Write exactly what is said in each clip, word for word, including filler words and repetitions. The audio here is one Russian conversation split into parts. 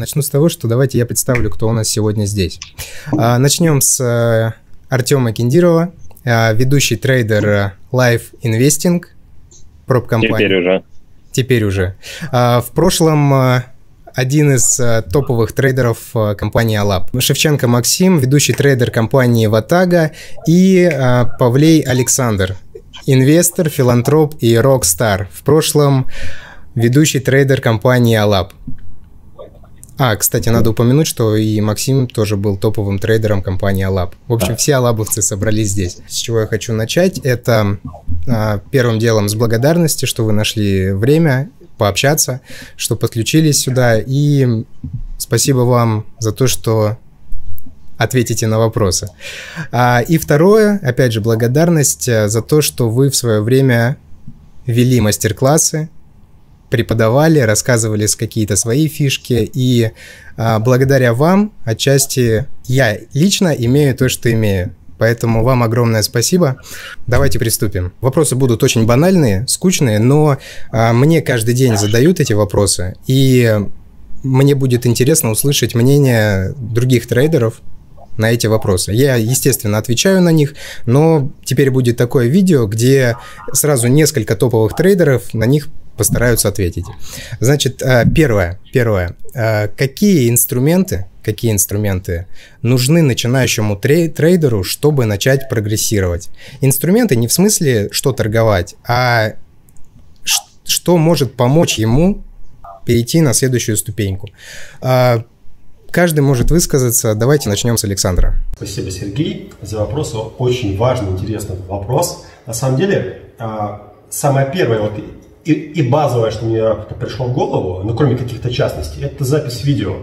Начну с того, что давайте я представлю, кто у нас сегодня здесь. Начнем с Артема Кендирова, ведущий трейдер Life Investing, проб-компания. Теперь уже. Теперь уже. В прошлом один из топовых трейдеров компании А-Лаб. Шевченко Максим, ведущий трейдер компании Vataga, и Павлей Александр, инвестор, филантроп и рок-стар. В прошлом ведущий трейдер компании А-Лаб. А, кстати, надо упомянуть, что и Максим тоже был топовым трейдером компании А-Лаб. В общем, все А-Лабовцы собрались здесь. С чего я хочу начать, это первым делом с благодарности, что вы нашли время пообщаться, что подключились сюда, и спасибо вам за то, что ответите на вопросы. И второе, опять же, благодарность за то, что вы в свое время вели мастер-классы, преподавали, рассказывали какие-то свои фишки, и а, благодаря вам отчасти я лично имею то, что имею. Поэтому вам огромное спасибо. Давайте приступим. Вопросы будут очень банальные, скучные, но а, мне каждый день задают эти вопросы, и мне будет интересно услышать мнение других трейдеров на эти вопросы. Я, естественно, отвечаю на них, но теперь будет такое видео, где сразу несколько топовых трейдеров на них постараются ответить. Значит, первое, первое. Какие инструменты, какие инструменты нужны начинающему трейдеру, чтобы начать прогрессировать? Инструменты не в смысле, что торговать, а что может помочь ему перейти на следующую ступеньку. Каждый может высказаться. Давайте начнем с Александра. Спасибо, Сергей, за вопрос. Очень важный, интересный вопрос. На самом деле, самое первое вот и, и базовое, что мне пришло в голову, ну, кроме каких-то частностей, это запись видео.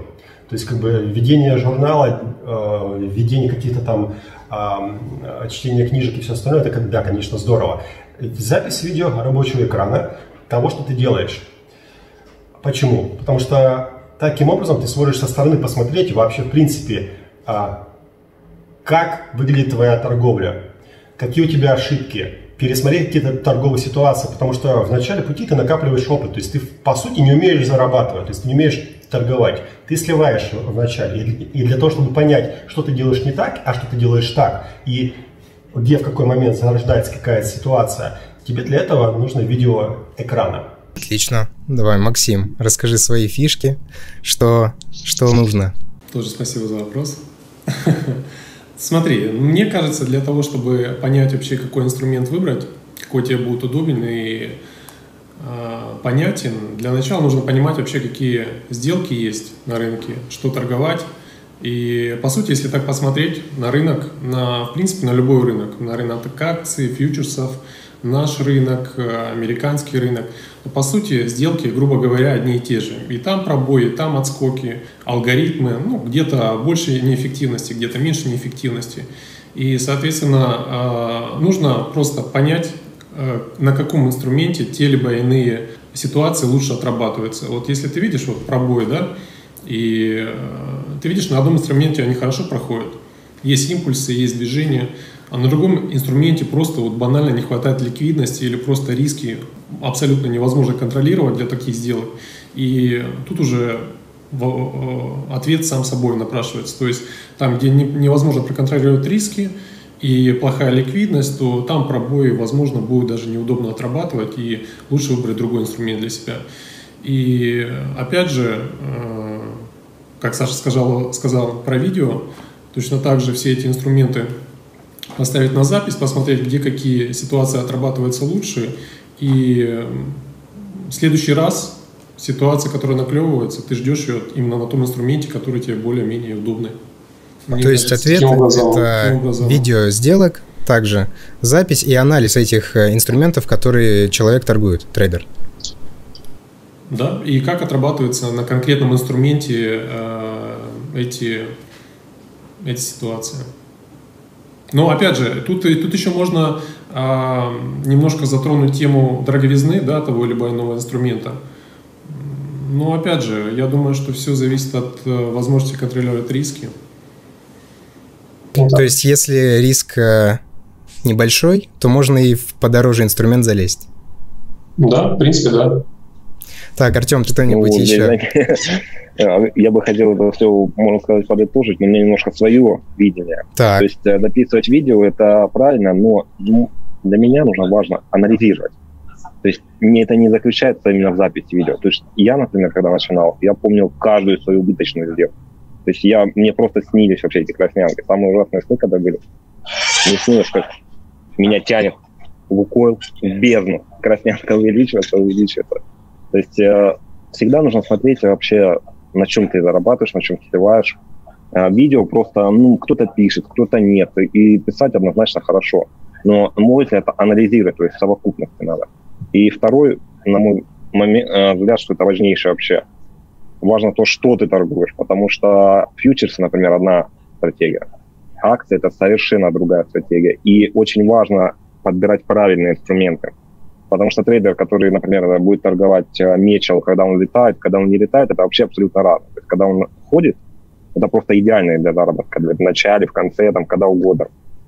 То есть, как бы, ведение журнала, ведение каких-то там, чтение книжек и все остальное, это, да, конечно, здорово. Запись видео рабочего экрана того, что ты делаешь. Почему? Потому что таким образом ты сможешь со стороны посмотреть вообще, в принципе, как выглядит твоя торговля, какие у тебя ошибки, пересмотреть какие-то торговые ситуации, потому что в начале пути ты накапливаешь опыт, то есть ты, по сути, не умеешь зарабатывать, то есть ты не умеешь торговать, ты сливаешь в начале, и для того, чтобы понять, что ты делаешь не так, а что ты делаешь так, и где в какой момент зарождается какая-то ситуация, тебе для этого нужно видео экрана. Отлично. Давай, Максим, расскажи свои фишки, что, что нужно. Тоже спасибо за вопрос. Смотри, мне кажется, для того, чтобы понять вообще, какой инструмент выбрать, какой тебе будет удобен и э, понятен, для начала нужно понимать вообще, какие сделки есть на рынке, что торговать. И, по сути, если так посмотреть на рынок, на, в принципе, на любой рынок, на рынок акций, фьючерсов, наш рынок, американский рынок, по сути, сделки, грубо говоря, одни и те же. И там пробои, и там отскоки, алгоритмы, ну, где-то больше неэффективности, где-то меньше неэффективности. И, соответственно, нужно просто понять, на каком инструменте те либо иные ситуации лучше отрабатываются. Вот если ты видишь вот пробои, да, и ты видишь, на одном инструменте они хорошо проходят. Есть импульсы, есть движение. А на другом инструменте просто вот банально не хватает ликвидности или просто риски абсолютно невозможно контролировать для таких сделок. И тут уже ответ сам собой напрашивается. То есть там, где невозможно проконтролировать риски и плохая ликвидность, то там пробои, возможно, будет даже неудобно отрабатывать, и лучше выбрать другой инструмент для себя. И опять же, как Саша сказал, сказал про видео, точно так же все эти инструменты поставить на запись, посмотреть, где какие ситуации отрабатываются лучше, и в следующий раз ситуация, которая наклевывается, ты ждешь ее именно на том инструменте, который тебе более-менее удобный. Мне То есть ответ – это видео сделок, также запись и анализ этих инструментов, которые человек торгует, трейдер. Да, и как отрабатываются на конкретном инструменте э, эти, эти ситуации. Но опять же, тут, тут еще можно э, немножко затронуть тему дороговизны, да, того либо иного инструмента. Но опять же, я думаю, что все зависит от э, возможности контролировать риски. То есть, если риск э, небольшой, то можно и в подороже инструмент залезть? Да, в принципе, да. Так, Артем, ты что-нибудь еще? Я бы хотел это все, можно сказать, подытожить, но у меня немножко свое видение. Так. То есть записывать видео – это правильно, но для меня нужно важно анализировать. То есть мне это не заключается именно в записи видео. То есть я, например, когда начинал, я помнил каждую свою убыточную сделку. То есть я, мне просто снились вообще эти краснянки. Самые ужасные сны, когда были, мне снилось, как меня тянет в укол, в бездну. Краснянка увеличивается, увеличивается. То есть э, всегда нужно смотреть вообще, на чем ты зарабатываешь, на чем ты сливаешь. Э, видео просто, ну, кто-то пишет, кто-то нет. И писать однозначно хорошо. Но можно это анализировать, то есть совокупности надо. И второй, на мой взгляд, что это важнейшее вообще. Важно то, что ты торгуешь, потому что фьючерсы, например, одна стратегия. Акции – это совершенно другая стратегия. И очень важно подбирать правильные инструменты. Потому что трейдер, который, например, будет торговать Мечел, когда он летает, когда он не летает, это вообще абсолютно разное. То есть, когда он ходит, это просто идеальная для заработка, в начале, в конце, там, когда угодно.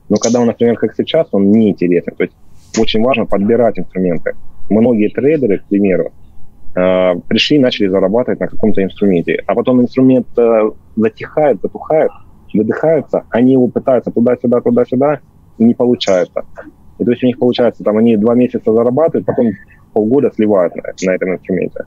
Но когда он, например, как сейчас, он неинтересен. То есть очень важно подбирать инструменты. Многие трейдеры, к примеру, пришли и начали зарабатывать на каком-то инструменте. А потом инструмент затихает, затухает, выдыхается, они его пытаются туда-сюда, туда-сюда, и не получается. И то есть у них получается, там они два месяца зарабатывают, потом полгода сливают на, на этом инструменте.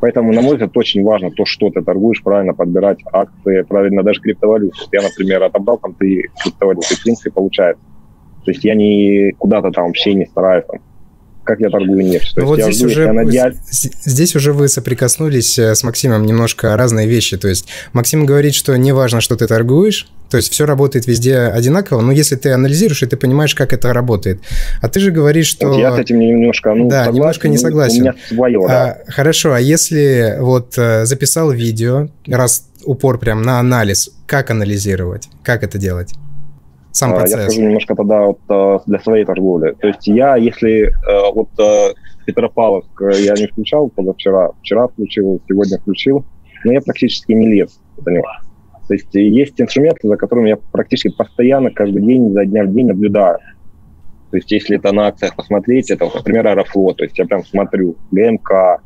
Поэтому, на мой взгляд, очень важно то, что ты торгуешь, правильно подбирать акции, правильно даже криптовалюту. Я, например, отобрал там три криптовалюты, в принципе, получается. То есть я не куда-то там вообще не стараюсь там. Как я торгую, нет. То ну вот здесь, жду, уже, надеюсь... здесь уже вы соприкоснулись с Максимом немножко разные вещи. То есть Максим говорит, что не важно, что ты торгуешь, то есть все работает везде одинаково, но если ты анализируешь, и ты понимаешь, как это работает. А ты же говоришь, что... Вот я с этим немножко, ну, да, согласен, немножко не согласен. У меня свое, да. а, Хорошо, а если вот записал видео, раз упор прям на анализ, как анализировать, как это делать? Сам процесс. Я скажу немножко тогда вот, для своей торговли. То есть я, если вот Петропавловск я не включал позавчера, вчера включил, сегодня включил, но я практически не лез за него. То есть есть инструменты, за которыми я практически постоянно, каждый день, за дня в день наблюдаю. То есть если это на акциях посмотреть, это, например, Аэрофлот, то есть я прям смотрю, ГМК, то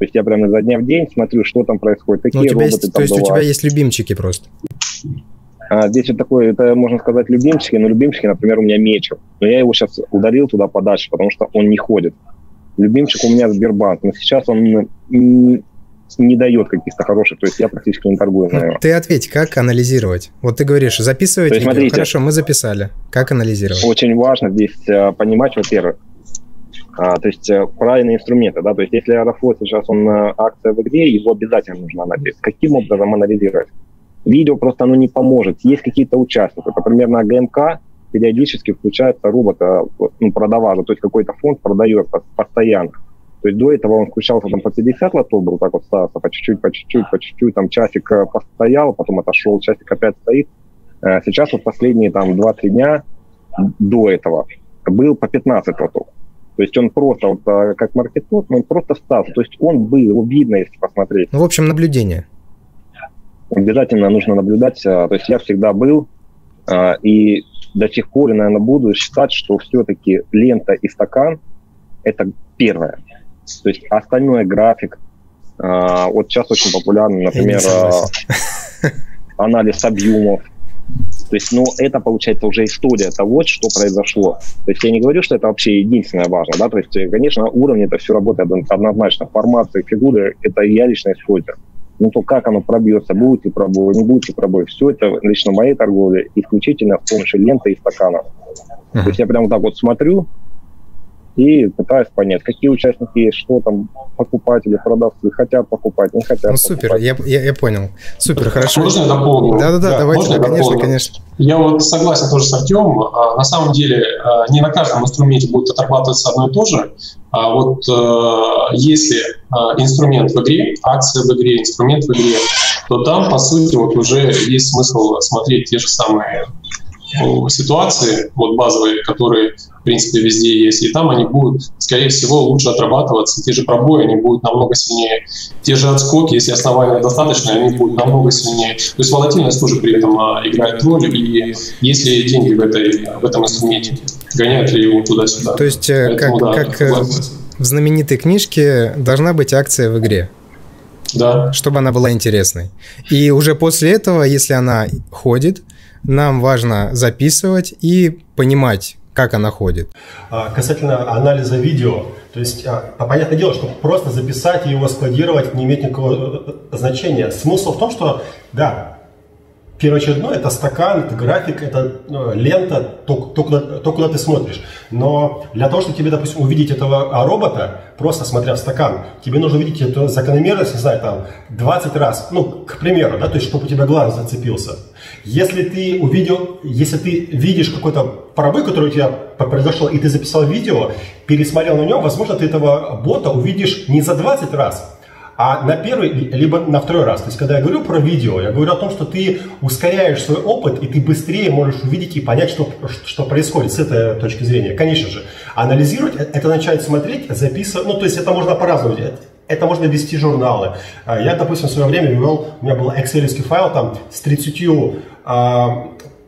есть я прям изо дня в день смотрю, что там происходит, какие роботы есть, там То есть бывают. У тебя есть любимчики просто? А, здесь вот такое, это можно сказать любимчики, но любимчики, например, у меня Мечел. Но я его сейчас ударил туда подальше, потому что он не ходит. Любимчик у меня Сбербанк, но сейчас он не, не дает каких-то хороших, то есть я практически не торгую на него. Ты ответь, как анализировать? Вот ты говоришь, записывать видео, смотрите, хорошо, мы записали. Как анализировать? Очень важно здесь а, понимать, во-первых, а, то есть а, правильные инструменты, да, то есть если Аэрофлот сейчас он а, акция в игре, его обязательно нужно анализировать. Каким образом анализировать? Видео просто оно не поможет. Есть какие-то участники. Например, на ГМК периодически включается робот, ну, продаважа, то есть какой-то фонд продает постоянно. То есть до этого он включался там по пятьдесят лотов, был так вот ставился, по чуть-чуть, по чуть-чуть, по чуть-чуть, там часик постоял, потом отошел, часик опять стоит. Сейчас вот последние там два-три дня до этого был по пятнадцать лотов. То есть он просто, вот, как маркетплейс, он просто стал. То есть он был, его видно, если посмотреть. Ну, в общем, наблюдение. Обязательно нужно наблюдать, то есть я всегда был и до сих пор, наверное, буду считать, что все-таки лента и стакан – это первое. То есть остальное график, вот сейчас очень популярный, например, анализ объемов. То есть, ну, это, получается, уже история того, что произошло. То есть я не говорю, что это вообще единственное важное, да, то есть, конечно, уровни это все работает однозначно, формация, фигуры – это я лично использую. Ну, то как оно пробьется, будет ли пробой, не будет ли пробой. Все это лично в моей торговле исключительно с помощью ленты и стаканов. Uh-huh. То есть я прям вот так вот смотрю и пытаюсь понять, какие участники есть, что там, покупатели, продавцы, хотят покупать, не хотят ну, супер, покупать. Я, я, я понял. Супер, хорошо. Можно я дополню? Да-да-да, да, давайте, можно конечно, дополню? Конечно. Я вот согласен тоже с Артемом. На самом деле, не на каждом инструменте будет отрабатываться одно и то же. А вот э, если э, инструмент в игре, акция в игре, инструмент в игре, то там, по сути, вот уже есть смысл смотреть те же самые э, ситуации, вот базовые, которые, в принципе, везде есть. И там они будут, скорее всего, лучше отрабатываться. Те же пробои, они будут намного сильнее. Те же отскоки, если основания достаточно, они будут намного сильнее. То есть волатильность тоже при этом э, играет роль. И есть ли деньги в, этой, в этом инструменте? Гоняют ли его туда-сюда. То есть, поэтому, как, да, как в знаменитой книжке, должна быть акция в игре. да. Чтобы она была интересной. И уже после этого, если она ходит, нам важно записывать и понимать, как она ходит. Касательно анализа видео, то есть, понятное дело, что просто записать и его складировать не имеет никакого значения. Смысл в том, что, да, первоочередное – это стакан, это график, это лента, то, то, куда, то, куда ты смотришь. Но для того, чтобы тебе, допустим, увидеть этого робота, просто смотря в стакан, тебе нужно увидеть эту закономерность, не знаю, там, двадцать раз, ну, к примеру, да, то есть, чтобы у тебя глаз зацепился. Если ты увидел, если ты видишь какой-то пробой, который у тебя произошел, и ты записал видео, пересмотрел на нем, возможно, ты этого бота увидишь не за двадцать раз, а на первый, либо на второй раз. То есть, когда я говорю про видео, я говорю о том, что ты ускоряешь свой опыт, и ты быстрее можешь увидеть и понять, что, что происходит с этой точки зрения. Конечно же, анализировать, это начать смотреть, записывать, ну, то есть, это можно по-разному делать. Это можно вести журналы. Я, допустим, в свое время вел, у меня был экселевский файл там с тридцатью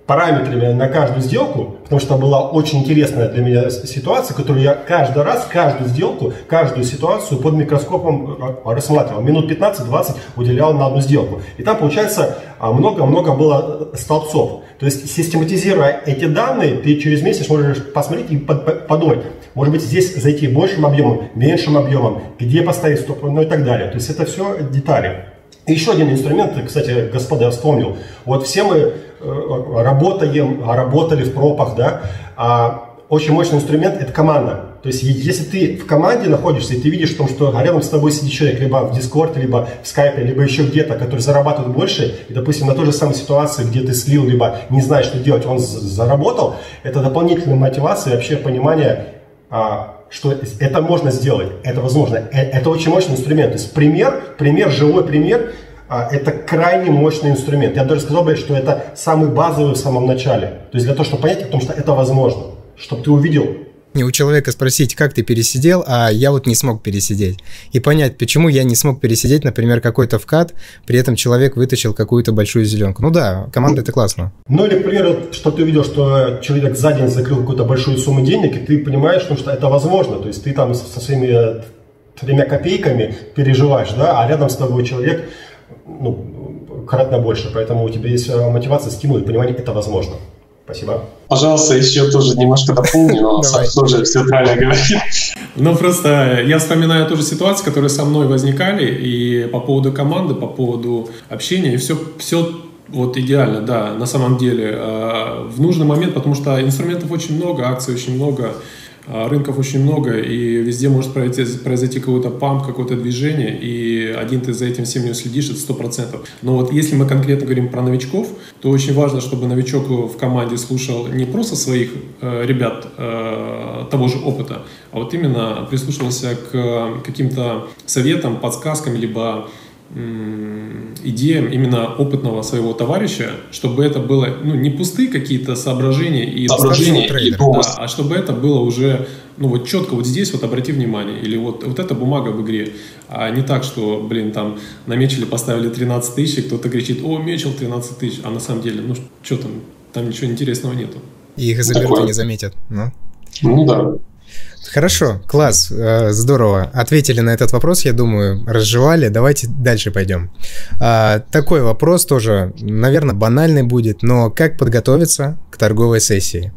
параметрами на каждую сделку, потому что была очень интересная для меня ситуация, которую я каждый раз, каждую сделку, каждую ситуацию под микроскопом рассматривал. Минут пятнадцать-двадцать уделял на одну сделку. И там, получается, много-много было столбцов. То есть, систематизируя эти данные, ты через месяц можешь посмотреть и подумать, может быть, здесь зайти большим объемом, меньшим объемом, где поставить стоп, ну и так далее. То есть, это все детали. Еще один инструмент, кстати, господа, я вспомнил. Вот все мы работаем, работали в пропах, да. А очень мощный инструмент – это команда. То есть, если ты в команде находишься, и ты видишь, что рядом с тобой сидит человек, либо в Discord, либо в Skype, либо еще где-то, который зарабатывает больше, и, допустим, на той же самой ситуации, где ты слил, либо не знаешь, что делать, он заработал, это дополнительная мотивация и вообще понимание, что это можно сделать, это возможно. Это очень мощный инструмент. То есть пример, пример, живой пример, это крайне мощный инструмент. Я даже сказал бы, что это самый базовый в самом начале. То есть для того, чтобы понять, потому что это возможно, чтобы ты увидел. Не у человека спросить, как ты пересидел, а я вот не смог пересидеть. И понять, почему я не смог пересидеть, например, какой-то вкат, при этом человек вытащил какую-то большую зеленку. Ну да, команда – это классно. Ну или, к примеру, что ты увидел, что человек за день закрыл какую-то большую сумму денег, и ты понимаешь, что это возможно. То есть ты там со своими тремя копейками переживаешь, да, а рядом с тобой человек, ну, кратно больше. Поэтому у тебя есть мотивация, стимул и понимание – это возможно. Спасибо. Пожалуйста, еще тоже немножко дополню, но Саш тоже все правильно говорит. Ну, просто я вспоминаю тоже ситуации, которые со мной возникали, и по поводу команды, по поводу общения, и все, все вот идеально, да, на самом деле, в нужный момент, потому что инструментов очень много, акций очень много, рынков очень много, и везде может произойти, произойти какой-то памп, какое-то движение, и один ты за этим всем не уследишь, это сто процентов. Но вот если мы конкретно говорим про новичков, то очень важно, чтобы новичок в команде слушал не просто своих э, ребят э, того же опыта, а вот именно прислушивался к каким-то советам, подсказкам, либо идеям именно опытного своего товарища, чтобы это было, ну, не пустые какие-то соображения и соображения, и да, а чтобы это было уже, ну, вот четко вот здесь вот обрати внимание, или вот, вот эта бумага в игре, а не так, что, блин, там намечили, поставили тринадцать тысяч, и кто-то кричит, о, Мечел тринадцать тысяч, а на самом деле, ну, что там, там ничего интересного нету. И их заберут и не заметят. Ну, ну да. Хорошо, класс, здорово. Ответили на этот вопрос, я думаю, разжевали. Давайте дальше пойдем. Такой вопрос тоже, наверное, банальный будет, но как подготовиться к торговой сессии?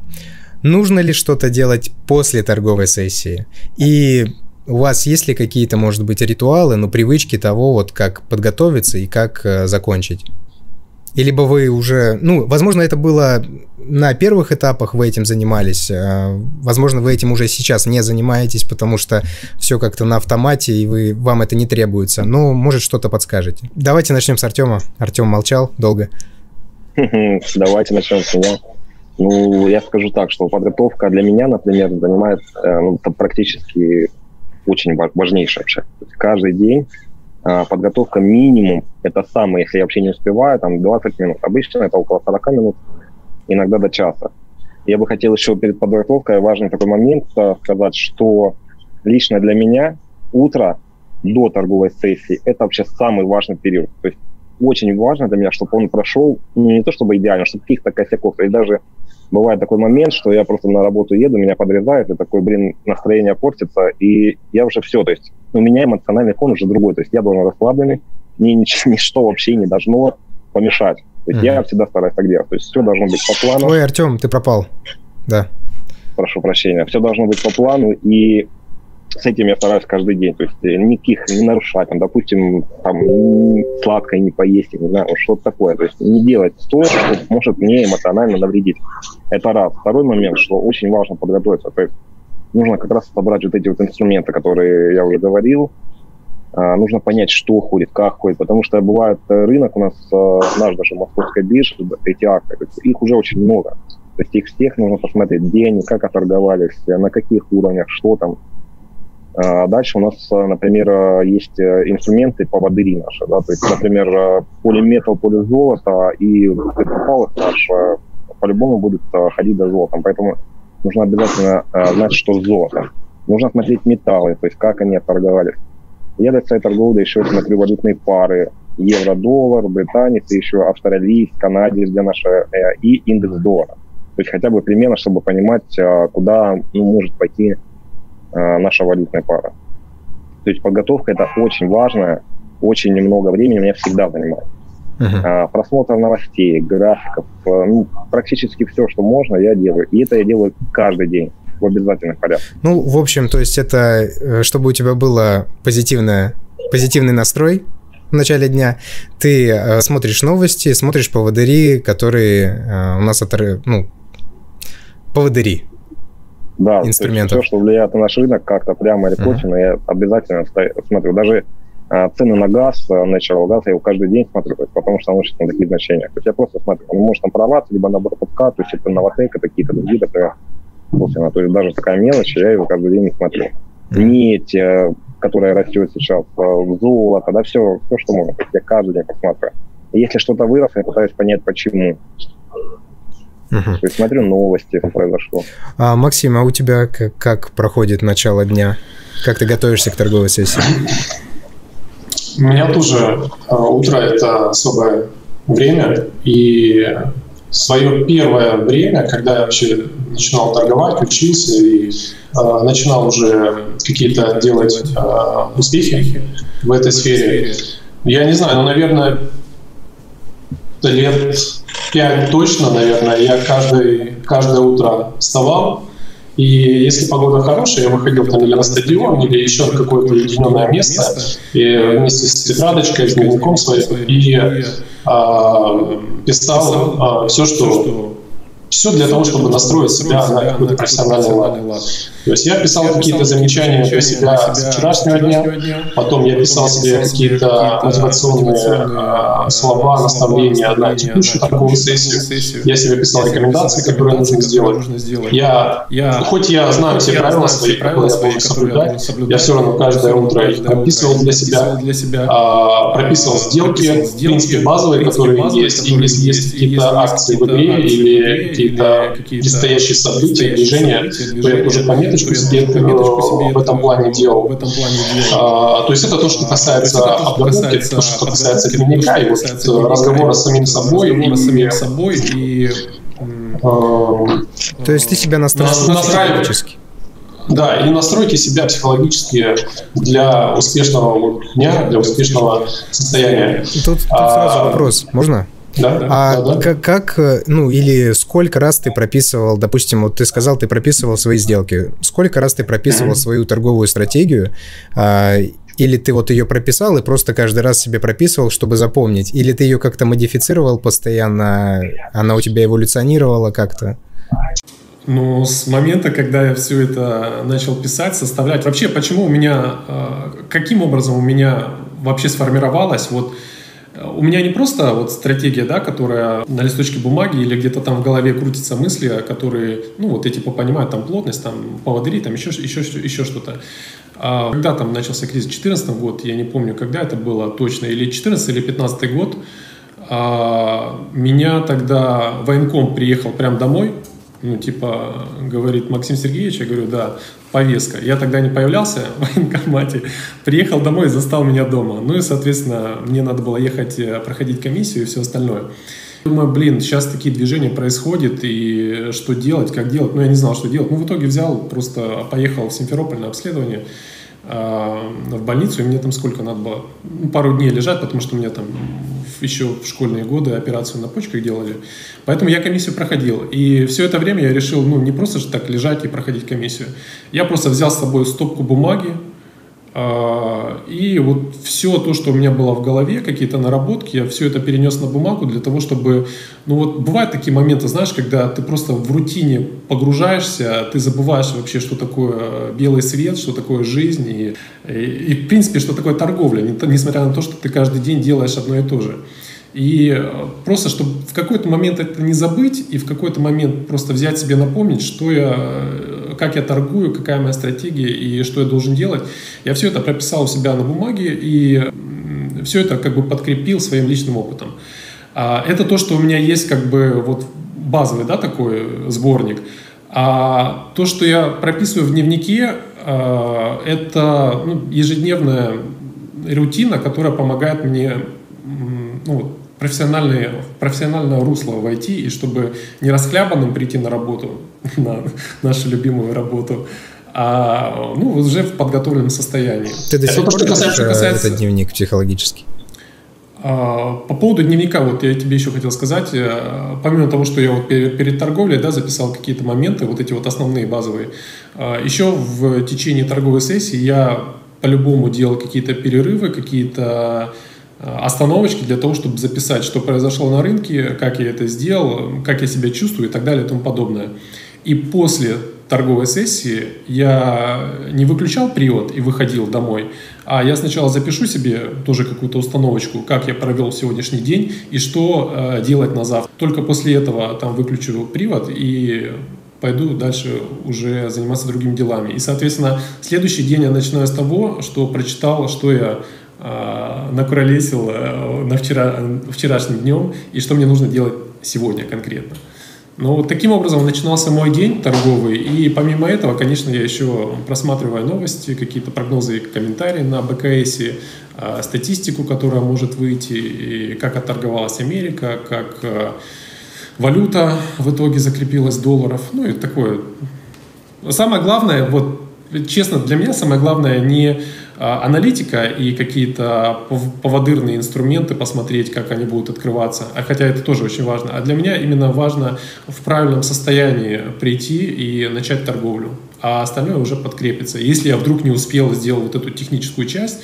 Нужно ли что-то делать после торговой сессии? И у вас есть ли какие-то, может быть, ритуалы, ну, привычки того, вот как подготовиться и как закончить? И либо вы уже, ну, возможно, это было на первых этапах, вы этим занимались, возможно, вы этим уже сейчас не занимаетесь, потому что все как-то на автомате, и вы, вам это не требуется, но, может, что-то подскажете. Давайте начнем с Артема. Артем молчал долго. Давайте начнем с меня. Ну, я скажу так, что подготовка для меня, например, занимает, ну, практически очень важнейшая часть. Каждый день подготовка минимум, это самое, если я вообще не успеваю, там двадцать минут. Обычно это около сорока минут, иногда до часа. Я бы хотел еще перед подготовкой, важный такой момент, сказать, что лично для меня утро до торговой сессии – это вообще самый важный период. То есть очень важно для меня, чтобы он прошел, ну, не то чтобы идеально, чтобы каких-то косяков, или даже бывает такой момент, что я просто на работу еду, меня подрезает, и такой, блин, настроение портится, и я уже все, то есть у меня эмоциональный фон уже другой, то есть я должен расслабленный, мне нич- ничто вообще не должно помешать. То есть mm-hmm. я всегда стараюсь так делать, то есть все должно быть по плану. Ой, Артем, ты пропал. Да. Прошу прощения. Все должно быть по плану, и с этим я стараюсь каждый день, то есть никаких не нарушать, там, допустим, там, сладкое не поесть, не знаю, что-то такое, то есть не делать то, что может мне эмоционально навредить. Это раз. Второй момент, что очень важно подготовиться, то есть нужно как раз собрать вот эти вот инструменты, которые я уже говорил, а, нужно понять, что ходит, как ходит, потому что бывает рынок у нас, наш даже московская биржа, эти акции, то есть их уже очень много, то есть их всех нужно посмотреть, где они, как оторговались, на каких уровнях, что там. Дальше у нас, например, есть инструменты поводыри наши, да, то есть, например, полиметал, полизолото и петропавловск наш по-любому будут ходить за золотом, поэтому нужно обязательно знать, что золото. Нужно смотреть металлы, то есть как они торговались. Я для своей торговли еще смотрю валютные пары: евро-доллар, британец, еще австралиец, канадец для нашего и индекс доллара. То есть хотя бы примерно, чтобы понимать, куда ну, может пойти наша валютная пара. То есть подготовка – это очень важно, очень немного времени у меня всегда занимает. Uh-huh. А, просмотр новостей, графиков, ну, практически все, что можно, я делаю. И это я делаю каждый день в обязательном порядке. Ну, в общем, то есть это, чтобы у тебя был позитивный настрой в начале дня, ты смотришь новости, смотришь поводыри, которые у нас, отр... ну, поводыри. Да, все, что влияет на наш рынок, как-то прямо или косвенно, uh-huh. я обязательно смотрю. Даже а, цены на газ, natural gas, я его каждый день смотрю, потому что он учится на таких значениях. То есть я просто смотрю, он может там прорваться, либо на БРПК, то есть это новотека, какие-то другие, например, косвенно. То есть даже такая мелочь, я его каждый день не смотрю. Uh-huh. Нить, которая растет сейчас, золото, да, все, все, что можно. То есть я каждый день посмотрю. И если что-то выросло, я пытаюсь понять, почему. Угу. То есть смотрю новости, что произошло. А, Максим, а у тебя как, как проходит начало дня? Как ты готовишься к торговой сессии? У меня тоже э, утро – это особое время. И свое первое время, когда я вообще начинал торговать, учился и э, начинал уже какие-то делать э, успехи в этой сфере, я не знаю, но, наверное, лет пять точно, наверное, я каждый, каждое утро вставал, и если погода хорошая, я выходил там или на стадион, или еще на какое-то уединенное место, и вместе с тетрадочкой, с дневником своим, и а, писал а, все, что... Все для того, чтобы настроить себя на какой-то профессиональный лад. То есть я писал какие-то замечания для себя с вчерашнего дня, потом я писал себе какие-то мотивационные слова, наставления на текущую торговую сессию. Я себе писал рекомендации, которые нужно сделать. Я, хоть я знаю все правила свои, которые я должен соблюдать, я все равно каждое утро их прописывал для себя, прописывал сделки, в принципе, базовые, которые есть, и если есть какие-то акции в игре или какие-то предстоящие события, движения, то я уже пометочку себе в этом плане делал. А, то есть это то, что касается обработки, то, что касается дневника и вот разговора с самим собой. И, то есть ты себя настраиваешь психологически? Да, и настройки себя психологически для успешного дня, для успешного состояния. Тут, тут сразу вопрос, можно? Да, а да, да. Как, как, ну или сколько раз ты прописывал, допустим, вот ты сказал, ты прописывал свои сделки, сколько раз ты прописывал mm-hmm. свою торговую стратегию, а, или ты вот ее прописал и просто каждый раз себе прописывал, чтобы запомнить, или ты ее как-то модифицировал постоянно, она у тебя эволюционировала как-то? Ну, с момента, когда я все это начал писать, составлять, вообще, почему у меня, каким образом у меня вообще сформировалось вот. У меня не просто вот стратегия, да, которая на листочке бумаги или где-то там в голове крутятся мысли, которые, ну вот я типа понимаю, там плотность, там поводыри, там еще, еще, еще что-то. А когда там начался кризис, две тысячи четырнадцатый год, я не помню, когда это было точно, или две тысячи четырнадцатый, или две тысячи пятнадцатый год, а, меня тогда военком приехал прям домой, ну типа говорит: Максим Сергеевич, я говорю, да, повестка. Я тогда не появлялся в военкомате, приехал домой и застал меня дома. Ну и, соответственно, мне надо было ехать проходить комиссию и все остальное. Думаю, блин, сейчас такие движения происходят, и что делать, как делать? Ну, я не знал, что делать. Ну, в итоге взял, просто поехал в Симферополь на обследование, в больницу, и мне там сколько надо было? Ну, пару дней лежать, потому что у меня там еще в школьные годы операцию на почках делали. Поэтому я комиссию проходил. И все это время я решил, ну, не просто же так лежать и проходить комиссию. Я просто взял с собой стопку бумаги, и вот все то, что у меня было в голове, какие-то наработки, я все это перенес на бумагу для того, чтобы... Ну вот бывают такие моменты, знаешь, когда ты просто в рутине погружаешься, ты забываешь вообще, что такое белый свет, что такое жизнь и, и, и в принципе, что такое торговля, несмотря на то, что ты каждый день делаешь одно и то же. И просто, чтобы в какой-то момент это не забыть и в какой-то момент просто взять себе напомнить, что я, как я торгую, какая моя стратегия и что я должен делать. Я все это прописал у себя на бумаге и все это как бы подкрепил своим личным опытом. Это то, что у меня есть как бы вот базовый, да, такой сборник. А то, что я прописываю в дневнике, это, ну, ежедневная рутина, которая помогает мне, ну, профессиональное, профессиональное русло войти, и чтобы не расхлябанным прийти на работу, на нашу любимую работу, а, ну, уже в подготовленном состоянии. Ты до сих пор касается... этот дневник психологический? По поводу дневника, вот я тебе еще хотел сказать, помимо того, что я вот перед торговлей, да, записал какие-то моменты, вот эти вот основные, базовые, еще в течение торговой сессии я по-любому делал какие-то перерывы, какие-то остановочки для того, чтобы записать, что произошло на рынке, как я это сделал, как я себя чувствую и так далее и тому подобное. И после торговой сессии я не выключал привод и выходил домой, а я сначала запишу себе тоже какую-то установочку, как я провел сегодняшний день и что э, делать на завтра. Только после этого там выключу привод и пойду дальше уже заниматься другими делами. И, соответственно, следующий день я начинаю с того, что прочитал, что я накуролесил на вчера, вчерашним днем и что мне нужно делать сегодня конкретно. Но вот таким образом начинался мой день торговый, и помимо этого, конечно, я еще просматриваю новости, какие-то прогнозы, комментарии на бэ ка эсе, статистику, которая может выйти, и как отторговалась Америка, как валюта в итоге закрепилась, долларов, ну и такое. Самое главное, вот честно, для меня самое главное не аналитика и какие-то поводырные инструменты, посмотреть, как они будут открываться, а хотя это тоже очень важно. А для меня именно важно в правильном состоянии прийти и начать торговлю, а остальное уже подкрепится. Если я вдруг не успел сделать вот эту техническую часть,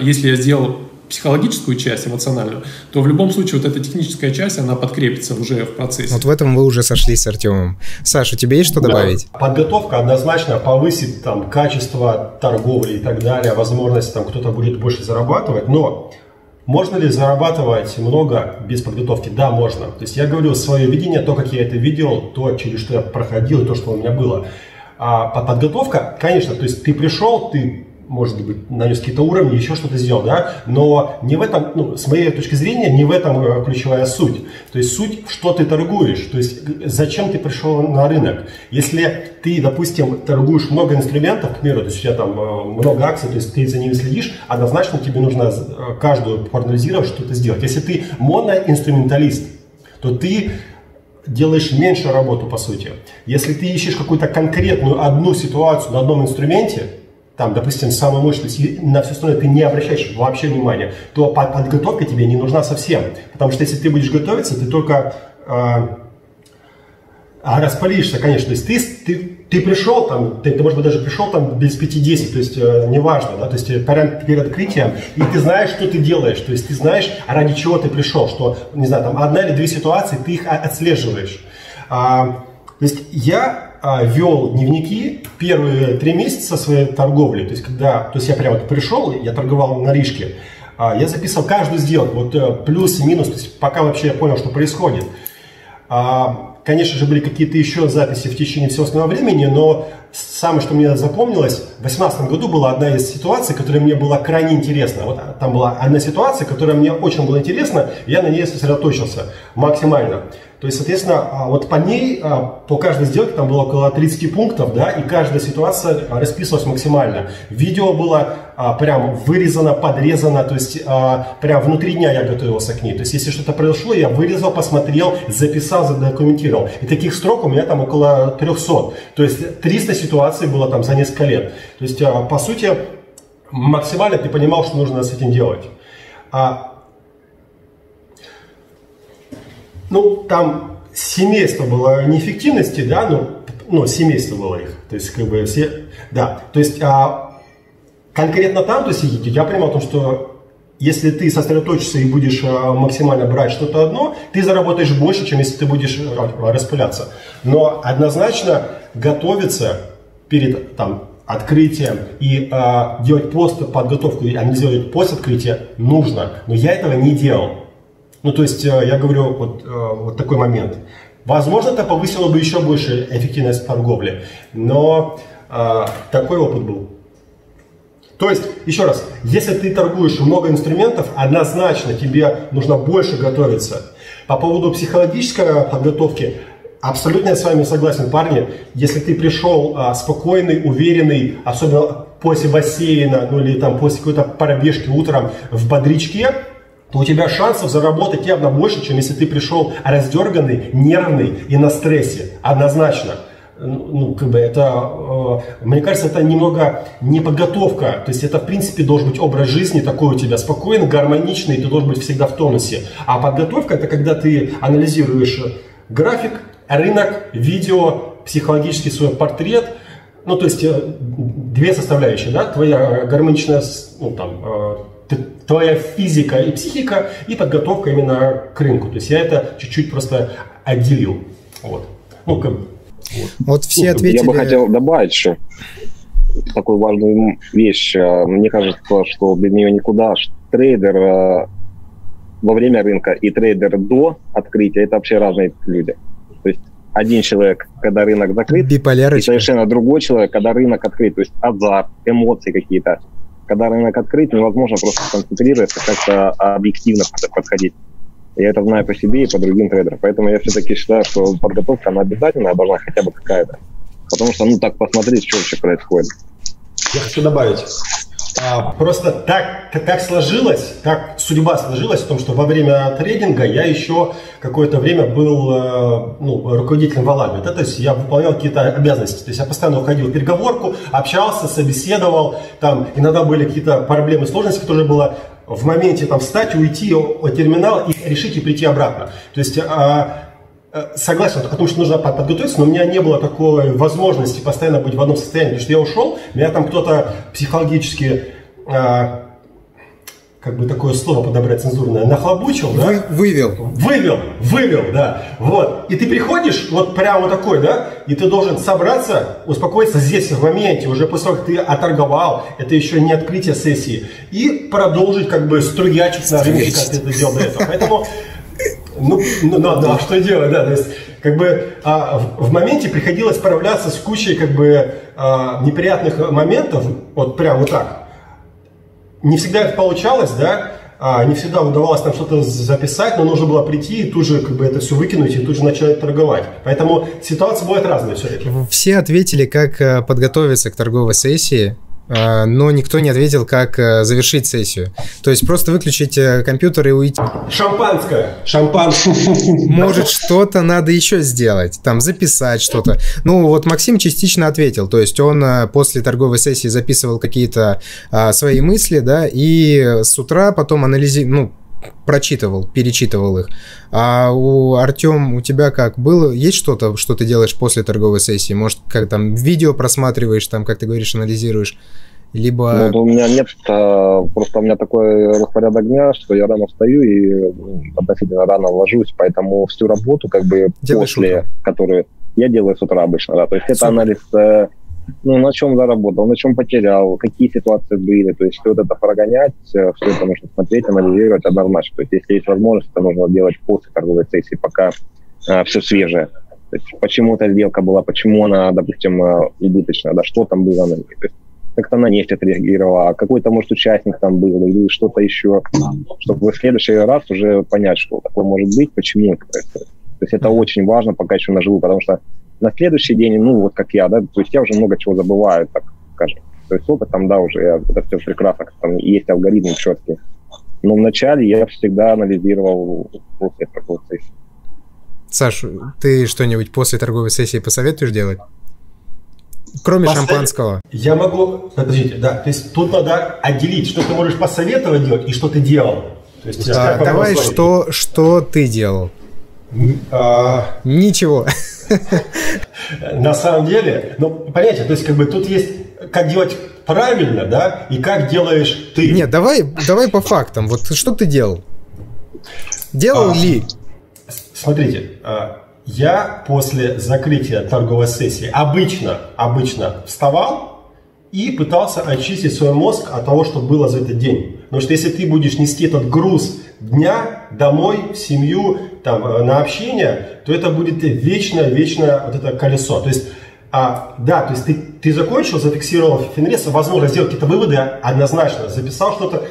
если я сделал психологическую часть, эмоциональную, то в любом случае вот эта техническая часть, она подкрепится уже в процессе. Вот в этом вы уже сошлись с Артемом. Саша, тебе есть что да. добавить? Подготовка однозначно повысит там качество торговли и так далее, возможность там кто-то будет больше зарабатывать, но можно ли зарабатывать много без подготовки? Да, можно. То есть я говорю свое видение, то, как я это видел, то, через что я проходил, то, что у меня было. А подготовка, конечно, то есть ты пришел, ты может быть, нанес какие-то уровни, еще что-то сделал, да, но не в этом, ну, с моей точки зрения, не в этом ключевая суть. То есть суть, что ты торгуешь, то есть зачем ты пришел на рынок. Если ты, допустим, торгуешь много инструментов, к примеру, то есть у тебя там много акций, то есть ты за ними следишь, однозначно тебе нужно каждую проанализировать, что-то сделать. Если ты моноинструменталист, то ты делаешь меньше работу, по сути. Если ты ищешь какую-то конкретную одну ситуацию на одном инструменте, там, допустим, самая мощность, на все остальное ты не обращаешь вообще внимания, то подготовка тебе не нужна совсем. Потому что если ты будешь готовиться, ты только э, распалишься, конечно. То есть ты, ты, ты пришел, там, ты, ты, может быть, даже пришел там без пяти-десяти, то есть э, неважно, да, то есть перед, перед открытием, и ты знаешь, что ты делаешь, то есть ты знаешь, ради чего ты пришел, что, не знаю, там, одна или две ситуации, ты их отслеживаешь. А, то есть я... вел дневники первые три месяца своей торговли, то есть когда, то есть я прямо пришел, я торговал на Рижке, я записал каждую сделку, вот плюс и минус, то есть пока вообще я понял, что происходит. Конечно же, были какие-то еще записи в течение всего основного времени, но самое, что мне запомнилось, в две тысячи восемнадцатом году была одна из ситуаций, которая мне была крайне интересна. Вот там была одна ситуация, которая мне очень была интересна, и я на ней сосредоточился максимально. То есть, соответственно, вот по ней, по каждой сделке там было около тридцати пунктов, да, и каждая ситуация расписывалась максимально. Видео было а, прям вырезано, подрезано, то есть а, прям внутри дня я готовился к ней. То есть, если что-то произошло, я вырезал, посмотрел, записал, задокументировал. И таких строк у меня там около трёхсот. То есть, триста ситуаций было там за несколько лет. То есть, а, по сути, максимально ты понимал, что нужно с этим делать. А, Ну, там семейство было неэффективности, да, но, но семейство было их. То есть, как бы все, да, то есть, а, конкретно там, то есть, я понимал о том, что если ты сосредоточишься и будешь а, максимально брать что-то одно, ты заработаешь больше, чем если ты будешь а, распыляться. Но однозначно готовиться перед там открытием и а, делать пост подготовку, а не делать пост открытия нужно, но я этого не делал. Ну, то есть, я говорю, вот, вот такой момент. Возможно, это повысило бы еще больше эффективность торговли, но э, такой опыт был. То есть, еще раз, если ты торгуешь много инструментов, однозначно тебе нужно больше готовиться. По поводу психологической подготовки, абсолютно я с вами согласен, парни. Если ты пришел э, спокойный, уверенный, особенно после бассейна, ну или там после какой-то пробежки утром в бодрячке, то у тебя шансов заработать явно больше, чем если ты пришел раздерганный, нервный и на стрессе. Однозначно. Ну, как бы это, э, мне кажется, это немного не подготовка. То есть это, в принципе, должен быть образ жизни такой у тебя спокойный, гармоничный, и ты должен быть всегда в тонусе. А подготовка – это когда ты анализируешь график, рынок, видео, психологический свой портрет. Ну, то есть две составляющие, да, твоя гармоничная, ну, там, э, твоя физика и психика, и подготовка именно к рынку. То есть я это чуть-чуть просто отделил. Вот. Ну, как... вот. Вот все ну, ответили... Я бы хотел добавить еще такую важную вещь. Мне кажется, что без нее никуда. Трейдер во время рынка и трейдер до открытия – это вообще разные люди. То есть один человек, когда рынок закрыт, и совершенно другой человек, когда рынок открыт. То есть азарт, эмоции какие-то. Когда рынок открыт, невозможно просто концентрироваться, как-то объективно подходить. Я это знаю по себе и по другим трейдерам. Поэтому я все-таки считаю, что подготовка, она обязательно должна хотя бы какая-то. Потому что, ну, так посмотреть, что вообще происходит. Я хочу добавить. А, просто так, так, так сложилось, так судьба сложилась в том, что во время трейдинга я еще какое-то время был ну, руководителем в А-Лабе. Да? То есть я выполнял какие-то обязанности. То есть я постоянно уходил в переговорку, общался, собеседовал. Там иногда были какие-то проблемы, сложности, которые было в моменте там, встать, уйти от терминала и решить и прийти обратно. То есть... А, согласен, потому что нужно подготовиться, но у меня не было такой возможности постоянно быть в одном состоянии, потому что я ушел, меня там кто-то психологически, а, как бы такое слово подобрать цензурное, нахлобучил, Вы, да? Вывел. Вывел, вывел, да. Вот. И ты приходишь, вот прямо такой, да, и ты должен собраться, успокоиться здесь, в моменте, уже после того, как ты отторговал, это еще не открытие сессии, и продолжить как бы струячить на рынке, как ты это делал до этого. Поэтому... Ну, ну, ну, да, что делать, да, то есть, как бы, а, в, в моменте приходилось справляться с кучей, как бы, а, неприятных моментов, вот прям вот так. Не всегда это получалось, да, а, не всегда удавалось там что-то записать, но нужно было прийти и тут же, как бы, это все выкинуть и тут же начать торговать. Поэтому ситуация будет разная все-таки. Все ответили, как подготовиться к торговой сессии. Но никто не ответил, как завершить сессию. То есть просто выключить компьютер и уйти. Шампанское! Шампанское! Может, что-то надо еще сделать, там записать что-то. Ну, вот Максим частично ответил. То есть он после торговой сессии записывал какие-то а, свои мысли, да, и с утра потом анализировал, ну, прочитывал, перечитывал их. А у Артем, у тебя как было? Есть что-то, что ты делаешь после торговой сессии? Может, как там видео просматриваешь, там, как ты говоришь, анализируешь? Либо... Ну, то у меня нет, просто у меня такой распорядок дня, что я рано встаю и относительно рано ложусь, поэтому всю работу, как бы, делаешь после, утро. Которую я делаю с утра обычно, да, то есть это анализ, ну, на чем заработал, на чем потерял, какие ситуации были, то есть все это прогонять, все это нужно смотреть, анализировать однозначно, то есть если есть возможность, это нужно делать после торговой сессии, пока э, все свежее. То есть, почему эта сделка была, почему она, допустим, убыточная, да, что там было на ней. То есть, как-то на нефть отреагировала, какой-то, может, участник там был или что-то еще, чтобы в следующий раз уже понять, что такое может быть, почему это происходит. То есть это очень важно, пока еще наживу, потому что на следующий день, ну, вот как я, да, то есть я уже много чего забываю, так скажем. То есть опыт там, да, уже я, это все прекрасно, там есть алгоритмы четкие. Но вначале я всегда анализировал после торговой сессии. Саш, ты что-нибудь после торговой сессии посоветуешь делать? Кроме Посов... шампанского. Я могу... Подождите, да. То есть тут надо отделить, что ты можешь посоветовать делать и что ты делал. То есть, а, давай, что, что ты делал. А... Ничего. На самом деле, ну, понимаете, то есть как бы тут есть, как делать правильно, да, и как делаешь ты. Нет, давай, давай по фактам. Вот что ты делал? Делал а... ли? Смотрите, я после закрытия торговой сессии обычно, обычно вставал и пытался очистить свой мозг от того, что было за этот день. Потому что если ты будешь нести этот груз дня домой, в семью, там, на общение, то это будет вечно-вечно вот это колесо. То есть, а, да, то есть ты, ты закончил, зафиксировал Финрес, возможно, сделал какие-то выводы однозначно, записал что-то,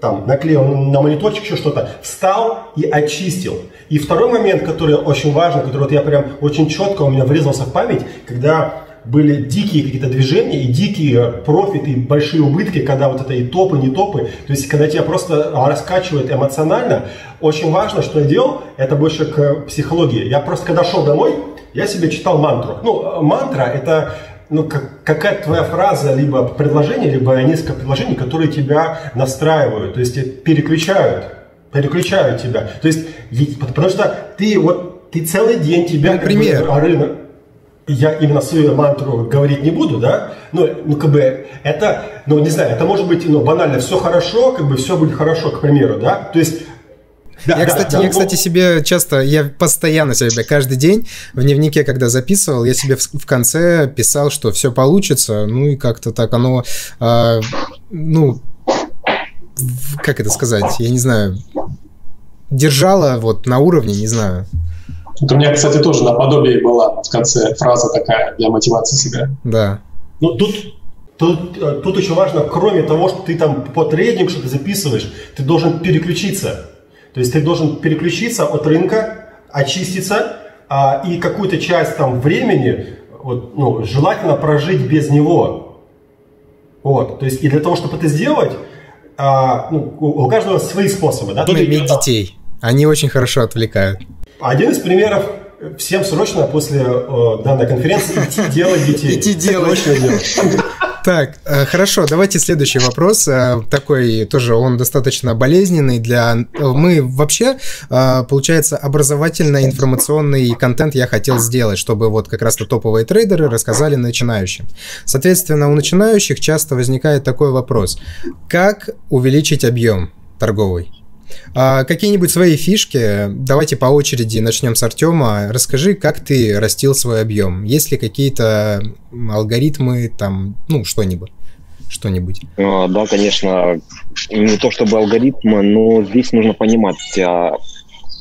там, наклеил на мониторчик еще что-то, встал и очистил. И второй момент, который очень важен, который вот я прям очень четко у меня врезался в память, когда были дикие какие-то движения и дикие профиты, и большие убытки, когда вот это и топы, не топы, то есть когда тебя просто раскачивает эмоционально, очень важно, что я делал, это больше к психологии. Я просто, когда шел домой, я себе читал мантру. Ну, мантра это... Ну, как, какая-то твоя фраза, либо предложение, либо несколько предложений, которые тебя настраивают, то есть переключают, переключают тебя. То есть, потому что ты, вот, ты целый день тебя... Например? Как бы, я именно свою мантру говорить не буду, да? Ну, ну как бы, это, ну, не знаю, это может быть ну, банально, все хорошо, как бы, все будет хорошо, к примеру, да? То есть... Да, я, да, кстати, да, я, кстати, себе часто, я постоянно себе, каждый день в дневнике, когда записывал, я себе в, в конце писал, что все получится, ну и как-то так оно, э, ну, как это сказать, я не знаю, держало вот на уровне, не знаю. Вот у меня, кстати, тоже наподобие была в конце фраза такая для мотивации себя. Да. Ну, тут... Тут, тут очень важно, кроме того, что ты там по трейдингу что-то записываешь, ты должен переключиться. То есть ты должен переключиться от рынка, очиститься, а, и какую-то часть там времени вот, ну, желательно прожить без него. Вот. То есть и для того, чтобы это сделать, а, ну, у каждого свои способы. Да? Иметь детей. Они очень хорошо отвлекают. Один из примеров. Всем срочно после э, данной конференции идти делать детей. Идти делать. Так, хорошо, давайте следующий вопрос, такой тоже, он достаточно болезненный для... Мы вообще, получается, образовательно-информационный контент я хотел сделать, чтобы вот как раз-то топовые трейдеры рассказали начинающим. Соответственно, у начинающих часто возникает такой вопрос, как увеличить объем торговый? Какие-нибудь свои фишки, давайте по очереди начнем с Артема. Расскажи, как ты растил свой объем. Есть ли какие-то алгоритмы, там, ну, что-нибудь? Что-нибудь? А, да, конечно, не то чтобы алгоритмы, но здесь нужно понимать, а,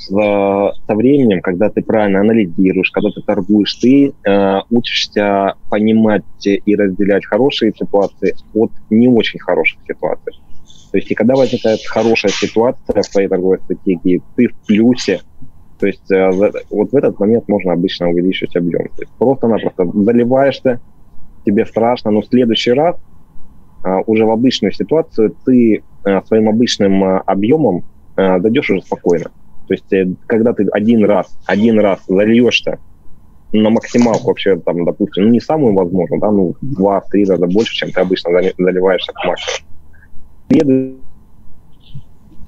за, со временем, когда ты правильно анализируешь, когда ты торгуешь, ты а, учишься понимать и разделять хорошие ситуации от не очень хороших ситуаций. То есть, и когда возникает хорошая ситуация в твоей торговой стратегии, ты в плюсе, то есть вот в этот момент можно обычно увеличить объем. То есть просто-напросто заливаешься, тебе страшно, но в следующий раз уже в обычную ситуацию ты своим обычным объемом дойдешь уже спокойно. То есть, когда ты один раз, один раз зальешься на максималку вообще, там, допустим, ну не самую возможную, да, ну два-три раза больше, чем ты обычно заливаешься к максимуму.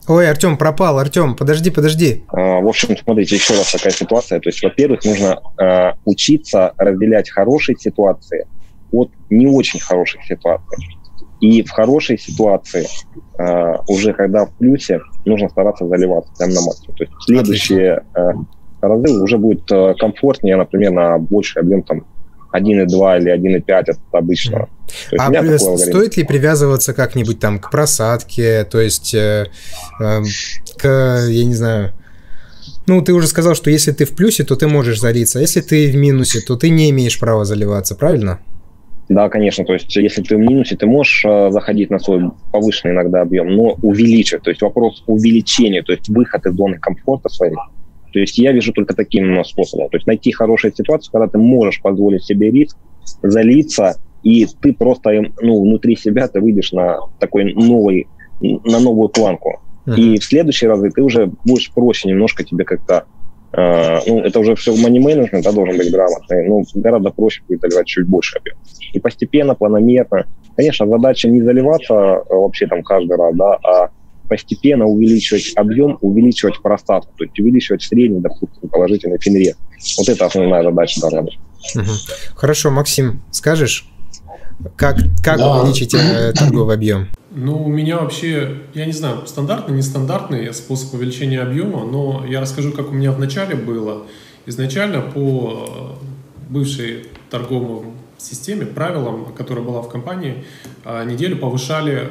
Ой, Артем, пропал, Артем, подожди, подожди. В общем, смотрите, еще раз такая ситуация. То есть, во-первых, нужно э, учиться разделять хорошие ситуации от не очень хороших ситуаций. И в хорошей ситуации, э, уже когда в плюсе, нужно стараться заливаться прям на максимум. То есть в следующие э, разы уже будет э, комфортнее, например, на больший объем там один и два или один и пять от обычного. А при... стоит ли привязываться как-нибудь там к просадке, то есть э, э, к, я не знаю, Ну, ты уже сказал, что если ты в плюсе, то ты можешь залиться, а если ты в минусе, то ты не имеешь права заливаться, правильно? Да, конечно, то есть если ты в минусе, ты можешь э, заходить на свой повышенный иногда объем, но увеличивать, то есть вопрос увеличения, то есть выход из зоны комфорта своей. То есть я вижу только таким способом, то есть найти хорошую ситуацию, когда ты можешь позволить себе риск, залиться, и ты просто, ну, внутри себя ты выйдешь на такой новый, на новую планку. Uh-huh. И в следующие разы ты уже будешь проще немножко тебе как-то, э, ну, это уже все money management, да, должен быть грамотный, ну, гораздо проще будет заливать чуть больше объем. И постепенно, планомерно, конечно, задача не заливаться вообще там каждый раз, да, а постепенно увеличивать объем, увеличивать просадку, то есть увеличивать средний, допустим, положительный финрет. Вот это основная задача должна быть. Uh-huh. Хорошо, Максим, скажешь, как, как да. увеличить э, торговый объем? Ну, у меня вообще, я не знаю, стандартный, нестандартный способ увеличения объема, но я расскажу, как у меня вначале было. Изначально по бывшей торговой системе, правилам, которая была в компании, неделю повышали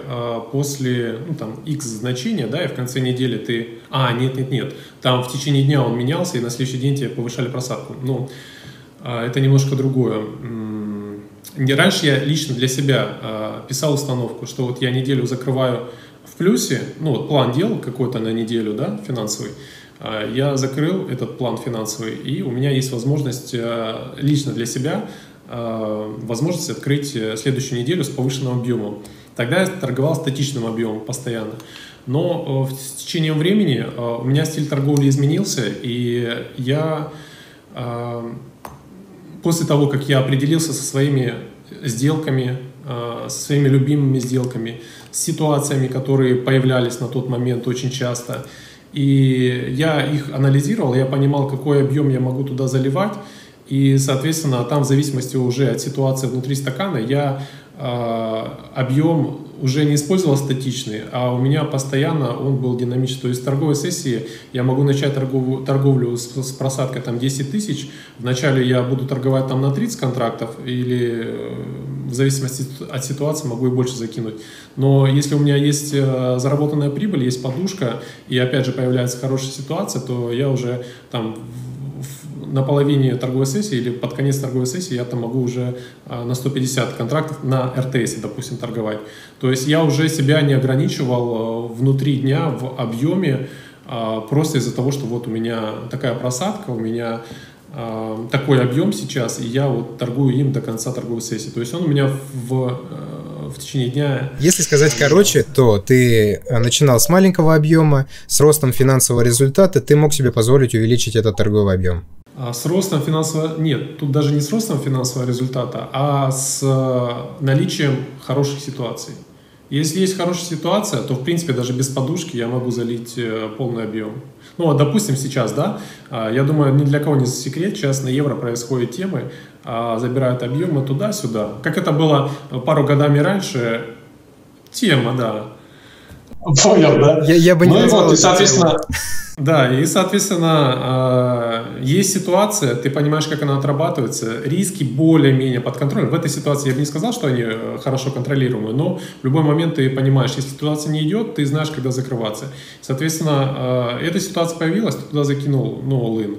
после, ну, там, X значения, да, и в конце недели ты... А, нет-нет-нет, там в течение дня он менялся, и на следующий день тебе повышали просадку. Ну, это немножко другое. Не раньше я лично для себя э, писал установку, что вот я неделю закрываю в плюсе, ну вот план делал какой-то на неделю, да, финансовый, э, я закрыл этот план финансовый, и у меня есть возможность э, лично для себя, э, возможность открыть следующую неделю с повышенным объемом. Тогда я торговал статичным объемом постоянно, но э, с течением времени э, у меня стиль торговли изменился, и я... Э, После того, как я определился со своими сделками, э, со своими любимыми сделками, с ситуациями, которые появлялись на тот момент очень часто, и я их анализировал, я понимал, какой объем я могу туда заливать, и, соответственно, там в зависимости уже от ситуации внутри стакана я э, объем уже не использовал статичный, а у меня постоянно он был динамичный. То есть в торговой сессии я могу начать торговую, торговлю с, с просадкой там десять тысяч. Вначале я буду торговать там на тридцать контрактов или в зависимости от ситуации могу и больше закинуть. Но если у меня есть заработанная прибыль, есть подушка и опять же появляется хорошая ситуация, то я уже там на половине торговой сессии или под конец торговой сессии я там могу уже на сто пятьдесят контрактов на эр тэ эс, допустим, торговать. То есть я уже себя не ограничивал внутри дня в объеме просто из-за того, что вот у меня такая просадка, у меня такой объем сейчас, и я вот торгую им до конца торговой сессии. То есть он у меня в... в течение дня. Если сказать короче, то ты начинал с маленького объема, с ростом финансового результата ты мог себе позволить увеличить этот торговый объем. А с ростом финансового... Нет, тут даже не с ростом финансового результата, а с наличием хороших ситуаций. Если есть хорошая ситуация, то, в принципе, даже без подушки я могу залить полный объем. Ну, а допустим, сейчас, да, я думаю, ни для кого не секрет, сейчас на евро происходят темы, забирают объемы туда-сюда. Как это было пару годами раньше, тема, да. Понял, да? Я, я бы не ну, вот, и, соответственно... Да, и, соответственно, есть ситуация, ты понимаешь, как она отрабатывается, риски более-менее под контролем. В этой ситуации я бы не сказал, что они хорошо контролируемы, но в любой момент ты понимаешь, если ситуация не идет, ты знаешь, когда закрываться. Соответственно, эта ситуация появилась, ты туда закинул, ну, all-in.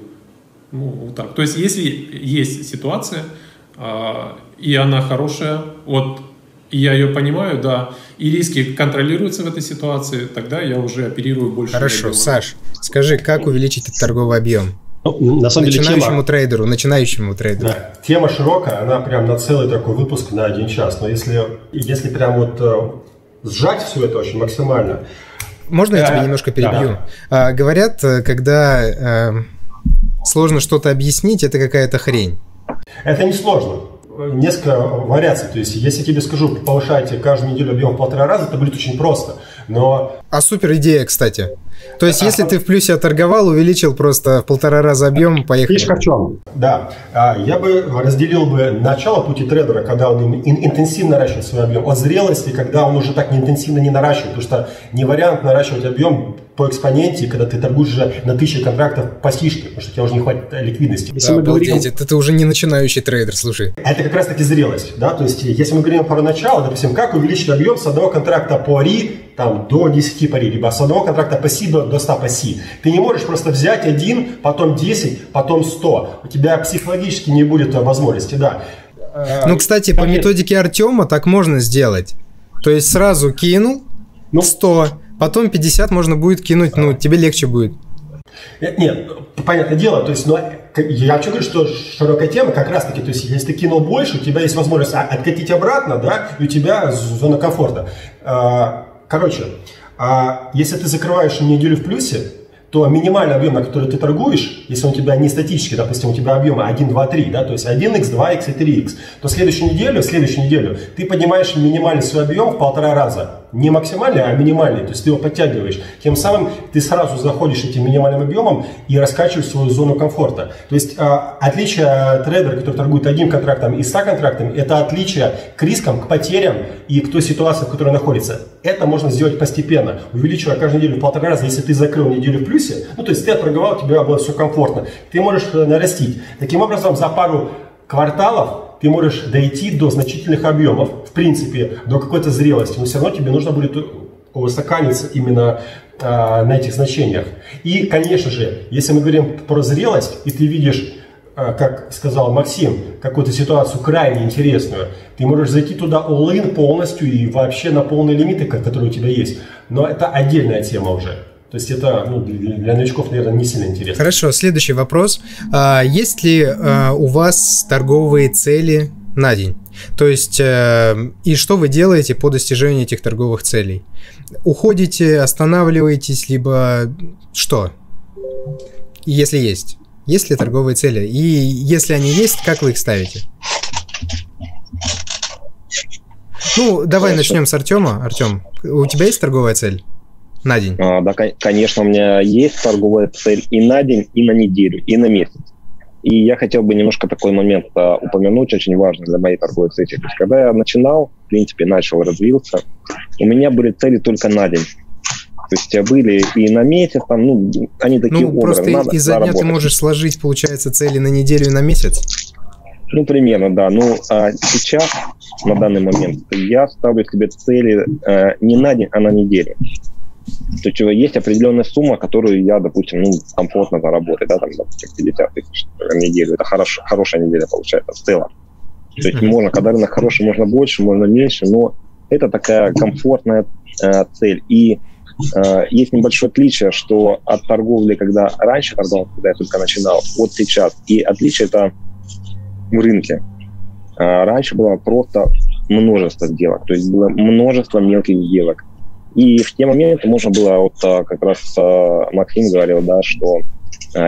Ну, вот так. То есть, если есть ситуация, и она хорошая, вот, и я ее понимаю, да, и риски контролируются в этой ситуации, тогда я уже оперирую больше. Хорошо, Саш, скажи, как увеличить этот торговый объем? Ну, на самом деле, начинающему тема, трейдеру, начинающему трейдеру. Да, тема широкая, она прям на целый такой выпуск, на один час. Но если, если прям вот сжать все это очень максимально... Можно я тебя немножко перебью? Да. А, говорят, когда а, сложно что-то объяснить, это какая-то хрень. Это не сложно. Несколько вариаций. То есть, если я тебе скажу, повышайте каждую неделю объем в полтора раза, это будет очень просто. Но... А супер идея, кстати. То есть, а, если а... ты в плюсе торговал, увеличил просто в полтора раза объем, поехали. Фишка в чем? Да. Я бы разделил бы начало пути трейдера, когда он интенсивно наращивает свой объем, от зрелости, когда он уже так не интенсивно не наращивает, потому что не вариант наращивать объем по экспоненте, когда ты торгуешь уже на тысячи контрактов по сишке, потому что у тебя уже не хватит ликвидности. Если да, мы говорим... это, ты уже не начинающий трейдер, слушай. Это как раз таки зрелость, да, то есть если мы говорим про начало, допустим, как увеличить объем с одного контракта по АРИ там до десяти пари, либо с одного контракта по СИ до, до ста по СИ. Ты не можешь просто взять один, потом десять, потом сто. У тебя психологически не будет возможности, да. Ну, кстати, по методике Артема так можно сделать. То есть сразу кинул сто, потом пятьдесят можно будет кинуть, ну, тебе легче будет. Нет, понятное дело, то есть, ну, я хочу говорить, что широкая тема как раз-таки, то есть, если ты кинул больше, у тебя есть возможность откатить обратно, да, и у тебя зона комфорта. Короче, если ты закрываешь неделю в плюсе, то минимальный объем, на который ты торгуешь, если он у тебя не статический, допустим, у тебя объемы один, два, три, да, то есть один икс, два икс и три икс, то следующую неделю, следующую неделю ты поднимаешь минимальный свой объем в полтора раза. Не максимальный, а минимальный, то есть ты его подтягиваешь. Тем самым ты сразу заходишь этим минимальным объемом и раскачиваешь свою зону комфорта. То есть отличие трейдера, который торгует одним контрактом и ста контрактами, это отличие к рискам, к потерям и к той ситуации, в которой находится. Это можно сделать постепенно, увеличивая каждую неделю в полтора раза. Если ты закрыл неделю в плюсе, ну то есть ты отторговал, тебе было все комфортно, ты можешь нарастить. Таким образом, за пару кварталов ты можешь дойти до значительных объемов, в принципе, до какой-то зрелости, но все равно тебе нужно будет устаканиться именно а, на этих значениях. И, конечно же, если мы говорим про зрелость, и ты видишь, а, как сказал Максим, какую-то ситуацию крайне интересную, ты можешь зайти туда all-in полностью и вообще на полные лимиты, которые у тебя есть. Но это отдельная тема уже. То есть это, ну, для новичков, наверное, не сильно интересно. Хорошо, следующий вопрос. А, есть ли а, у вас торговые цели на день? То есть, а, и что вы делаете по достижению этих торговых целей? Уходите, останавливаетесь, либо что? Если есть. Есть ли торговые цели? И если они есть, как вы их ставите? Ну, давай Хорошо. начнем с Артема. Артем, у тебя есть торговая цель? На день. А, да, конечно, у меня есть торговая цель и на день, и на неделю, и на месяц. И я хотел бы немножко такой момент а, упомянуть, очень важный для моей торговой цели. То есть, когда я начинал, в принципе, начал, развился, у меня были цели только на день. То есть были и на месяц, там, ну, они такие... Ну, просто из-за дня ты можешь сложить, получается, цели на неделю и на месяц? Ну, примерно, да. Ну, а сейчас, на данный момент, я ставлю себе цели а, не на день, а на неделю. То есть есть определенная сумма, которую я, допустим, ну, комфортно заработаю, да, там, допустим, пятьдесят тысяч в неделю. Это хорош, хорошая неделя получается в целом. То есть можно, когда рынок хороший, можно больше, можно меньше, но это такая комфортная э, цель. И э, есть небольшое отличие, что от торговли, когда раньше торговал, когда я только начинал, вот сейчас. И отличие это в рынке. А раньше было просто множество сделок, то есть было множество мелких сделок. И в те моменты можно было, вот как раз Максим говорил, да, что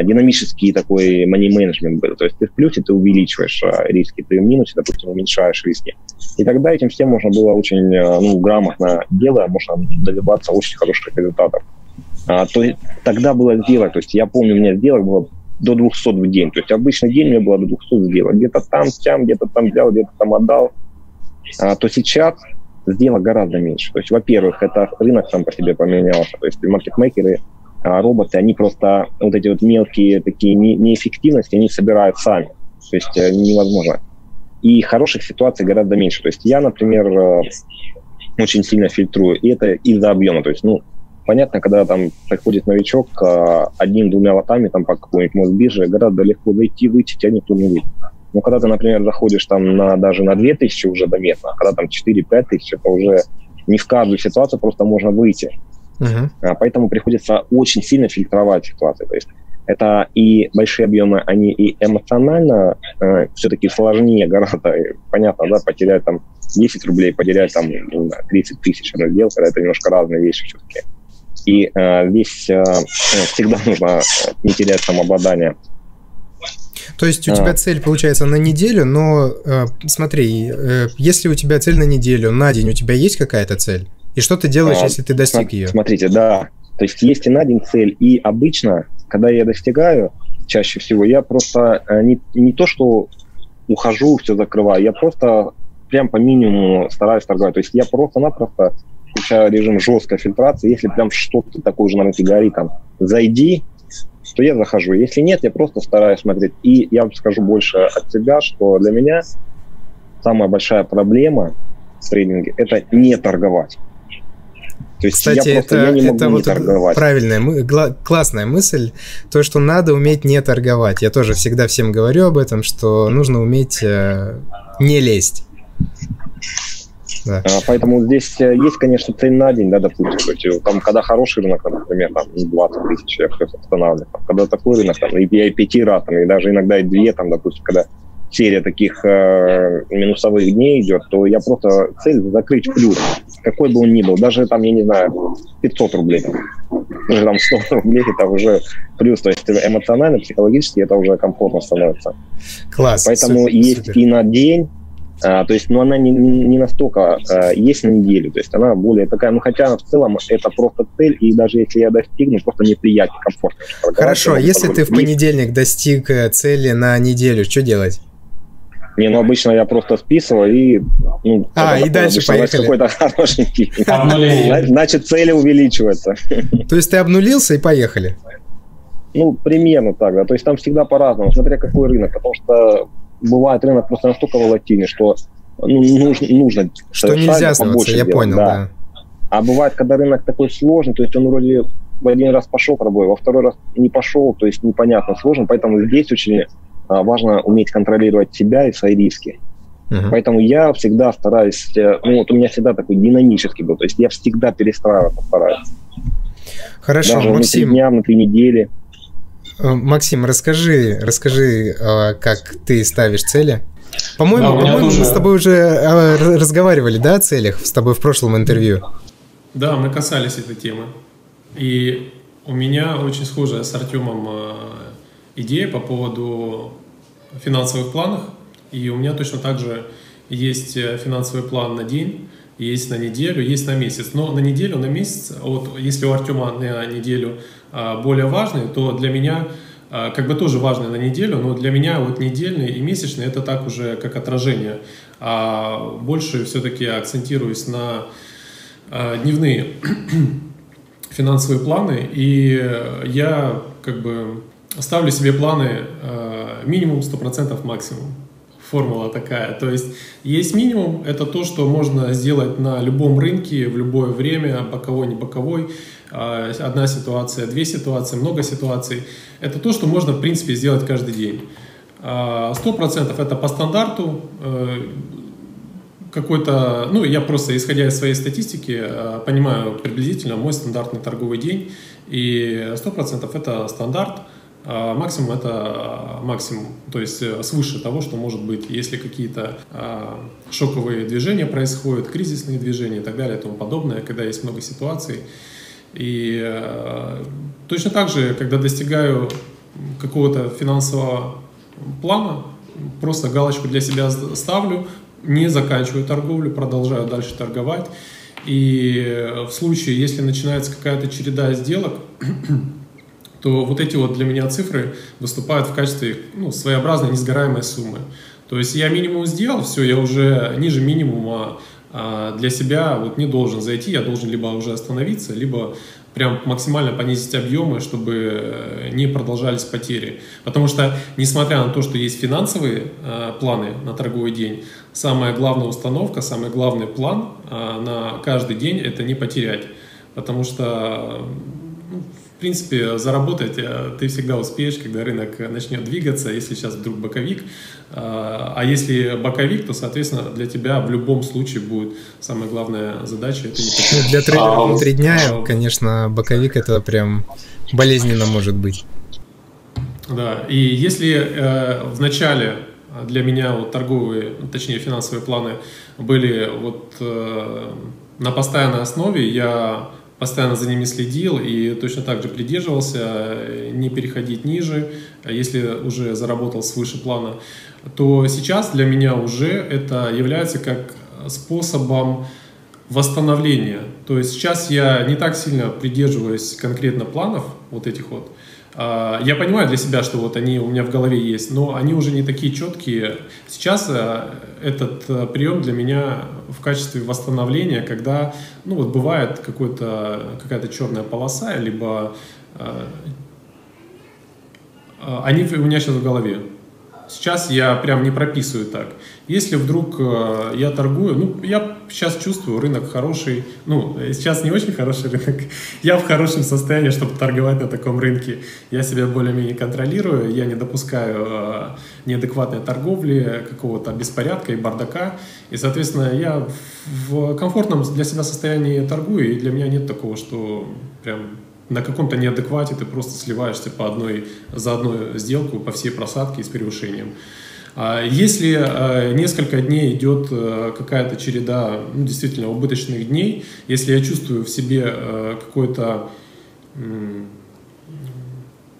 динамический такой мани-менеджмент был. То есть ты в плюсе, ты увеличиваешь риски, ты в минусе, допустим, уменьшаешь риски. И тогда этим всем можно было очень, ну, грамотно делая, можно добиваться очень хороших результатов. А, то есть тогда было сделок, то есть я помню, у меня сделок было до двухсот в день. То есть обычный день у меня было до двухсот сделок. Где-то там, там, где-то там взял, где-то там отдал. А, то сейчас... сделок гораздо меньше. То есть, во-первых, это рынок сам по себе поменялся. То есть маркетмейкеры, роботы, они просто вот эти вот мелкие такие неэффективности, они собирают сами. То есть невозможно. И хороших ситуаций гораздо меньше. То есть я, например, очень сильно фильтрую. И это из-за объема. То есть, ну, понятно, когда там приходит новичок, одним-двумя лотами там по какой-нибудь мосбирже гораздо легко зайти, вычесть, а никто не выйдет. Но когда ты, например, заходишь там на, даже на две тысячи уже заметно, а когда там четыре-пять тысяч, это уже не в каждую ситуацию просто можно выйти. Uh-huh. а, поэтому приходится очень сильно фильтровать ситуации. То есть это и большие объемы, они и эмоционально э, все-таки сложнее гораздо. Понятно, да, потерять там десять рублей, потерять там тридцать тысяч на сделку, это немножко разные вещи все-таки. И э, здесь э, всегда нужно не терять самообладание. То есть у а. тебя цель, получается, на неделю, но э, смотри, э, если у тебя цель на неделю, на день, у тебя есть какая-то цель? И что ты делаешь, а, если ты достиг ее? Смотрите, да. То есть есть и на день цель, и обычно, когда я достигаю, чаще всего, я просто э, не, не то, что ухожу, все закрываю, я просто прям по минимуму стараюсь торговать. То есть я просто-напросто включаю режим жесткой фильтрации. Если прям что-то такое же на рынке горит, там, зайди, то я захожу. Если нет, я просто стараюсь смотреть. И я вам скажу больше от себя, что для меня самая большая проблема в трейдинге – это не торговать. То есть Кстати, я просто, это, я не могу это не вот торговать. Правильная, мы, гла, классная мысль, то, что надо уметь не торговать. Я тоже всегда всем говорю об этом, что нужно уметь э, не лезть. Да. А, поэтому здесь есть, конечно, цель на день, да, допустим. Там, когда хороший рынок, например, там, двадцать тысяч, я все останавливаю. Когда такой рынок, там, я и пяти раз, там, и даже иногда и две, там, допустим, когда серия таких э, минусовых дней идет, то я просто цель закрыть плюс, какой бы он ни был, даже там, я не знаю, пятьсот рублей, даже там сто рублей, это уже плюс, то есть эмоционально, психологически это уже комфортно становится. Класс. Поэтому супер, есть супер. И на день, а, то есть, но ну, она не, не настолько, а, есть на неделю, то есть она более такая, ну хотя в целом это просто цель, и даже если я достигну, просто неприятно, комфортно. Хорошо, если ты в понедельник достиг цели на неделю, что делать? Не, ну обычно я просто списываю и... Ну, а, и дальше поехали. Какой-то хорошенький. Значит, цели увеличиваются. То есть ты обнулился и поехали? Ну, примерно так, да. То есть там всегда по-разному, смотря какой рынок. Потому что бывает рынок просто настолько волатильный, что ну, нужно... нужно что нельзя оставаться, я делать, понял, да. да. А бывает, когда рынок такой сложный, то есть он вроде в один раз пошел пробой, во второй раз не пошел, то есть непонятно, сложно. Поэтому здесь очень... важно уметь контролировать себя и свои риски. Uh-huh. Поэтому я всегда стараюсь, ну вот у меня всегда такой динамический был, то есть я всегда перестраиваться стараюсь. Хорошо, даже Максим. Внутри дня, внутри недели. Максим, расскажи, расскажи, как ты ставишь цели. По-моему, да, по-моему тоже... мы с тобой уже разговаривали, да, о целях с тобой в прошлом интервью? Да, мы касались этой темы. И у меня очень схожая с Артемом идея по поводу финансовых планов, и у меня точно так же есть финансовый план на день, есть на неделю, есть на месяц. Но на неделю, на месяц, вот если у Артема на неделю более важный, то для меня как бы тоже важный на неделю, но для меня вот недельный и месячный это так уже как отражение. А больше все-таки акцентируюсь на дневные финансовые планы, и я как бы ставлю себе планы э, минимум, сто процентов максимум. Формула такая. То есть есть минимум, это то, что можно сделать на любом рынке, в любое время, боковой, не боковой, э, одна ситуация, две ситуации, много ситуаций. Это то, что можно, в принципе, сделать каждый день. Э, сто процентов это по стандарту. Э, какой-то, ну, я просто, исходя из своей статистики, э, понимаю приблизительно мой стандартный торговый день. И сто процентов это стандарт. А максимум это максимум, то есть свыше того, что может быть, если какие-то а, шоковые движения происходят, кризисные движения и так далее и тому подобное, когда есть много ситуаций. И а, точно так же, когда достигаю какого-то финансового плана, просто галочку для себя ставлю, не заканчиваю торговлю, продолжаю дальше торговать. И в случае, если начинается какая-то череда сделок, то вот эти вот для меня цифры выступают в качестве, ну, своеобразной несгораемой суммы. То есть я минимум сделал, все, я уже ниже минимума а, для себя вот не должен зайти, я должен либо уже остановиться, либо прям максимально понизить объемы, чтобы не продолжались потери. Потому что, несмотря на то, что есть финансовые а, планы на торговый день, самая главная установка, самый главный план а, на каждый день – это не потерять. Потому что... Ну, в принципе, заработать ты всегда успеешь, когда рынок начнет двигаться, если сейчас вдруг боковик. А если боковик, то, соответственно, для тебя в любом случае будет самая главная задача. Это не для трейдера внутри дня, конечно, боковик это прям болезненно может быть. Да, и если э, в начале для меня вот, торговые, точнее финансовые планы были вот, э, на постоянной основе, я... постоянно за ними следил и точно так же придерживался, не переходить ниже, если уже заработал свыше плана, то сейчас для меня уже это является как способом восстановления. То есть сейчас я не так сильно придерживаюсь конкретно планов вот этих вот, Я понимаю для себя, что вот они у меня в голове есть, но они уже не такие четкие. Сейчас этот прием для меня в качестве восстановления, когда, ну, вот бывает какой-то, какая-то черная полоса, либо они у меня сейчас в голове. Сейчас я прям не прописываю так. Если вдруг я торгую, ну, я сейчас чувствую, рынок хороший, ну, сейчас не очень хороший рынок, я в хорошем состоянии, чтобы торговать на таком рынке. Я себя более-менее контролирую, я не допускаю неадекватной торговли, какого-то беспорядка и бардака, и, соответственно, я в комфортном для себя состоянии торгую, и для меня нет такого, что прям... на каком-то неадеквате ты просто сливаешься по одной, за одну сделку, по всей просадке и с превышением. Если несколько дней идет какая-то череда, ну, действительно убыточных дней, если я чувствую в себе какой-то,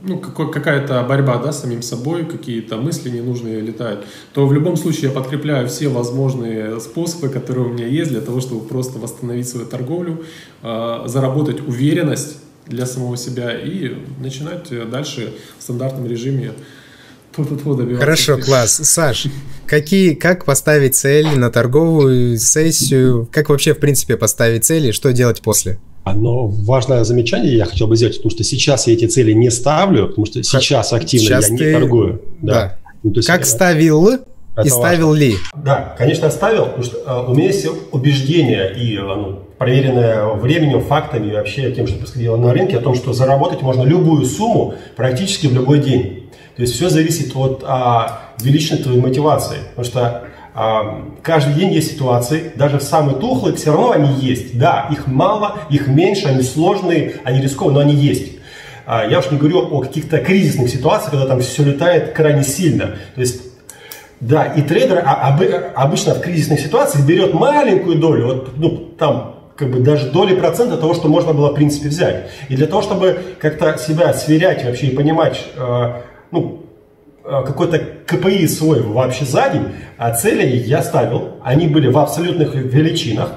ну, какая-то борьба, да, с самим собой, какие-то мысли ненужные летают, то в любом случае я подкрепляю все возможные способы, которые у меня есть для того, чтобы просто восстановить свою торговлю, заработать уверенность для самого себя и начинать дальше в стандартном режиме то-то-то добиваться. Хорошо, класс. Саш, какие, как поставить цели на торговую сессию? Как вообще, в принципе, поставить цели и что делать после? Но важное замечание я хотел бы сделать, потому что сейчас я эти цели не ставлю, потому что сейчас активно сейчас я ты... не торгую. Да. Да. Ну, то есть как я... ставил Это и важно. Ставил ли? Да, конечно, ставил, потому что у меня есть убеждение и... проверенное временем, фактами и вообще тем, что происходило на рынке, о том, что заработать можно любую сумму практически в любой день. То есть все зависит от а, величины твоей мотивации. Потому что а, каждый день есть ситуации, даже самые тухлые, все равно они есть. Да, их мало, их меньше, они сложные, они рискованные, но они есть. А, я уж не говорю о каких-то кризисных ситуациях, когда там все летает крайне сильно. То есть да, и трейдер обычно в кризисных ситуациях берет маленькую долю, вот, ну, там, как бы даже доли процента того, что можно было в принципе взять. И для того, чтобы как-то себя сверять вообще и понимать, э, ну, какой-то КПИ свой вообще за день, а цели я ставил, они были в абсолютных величинах.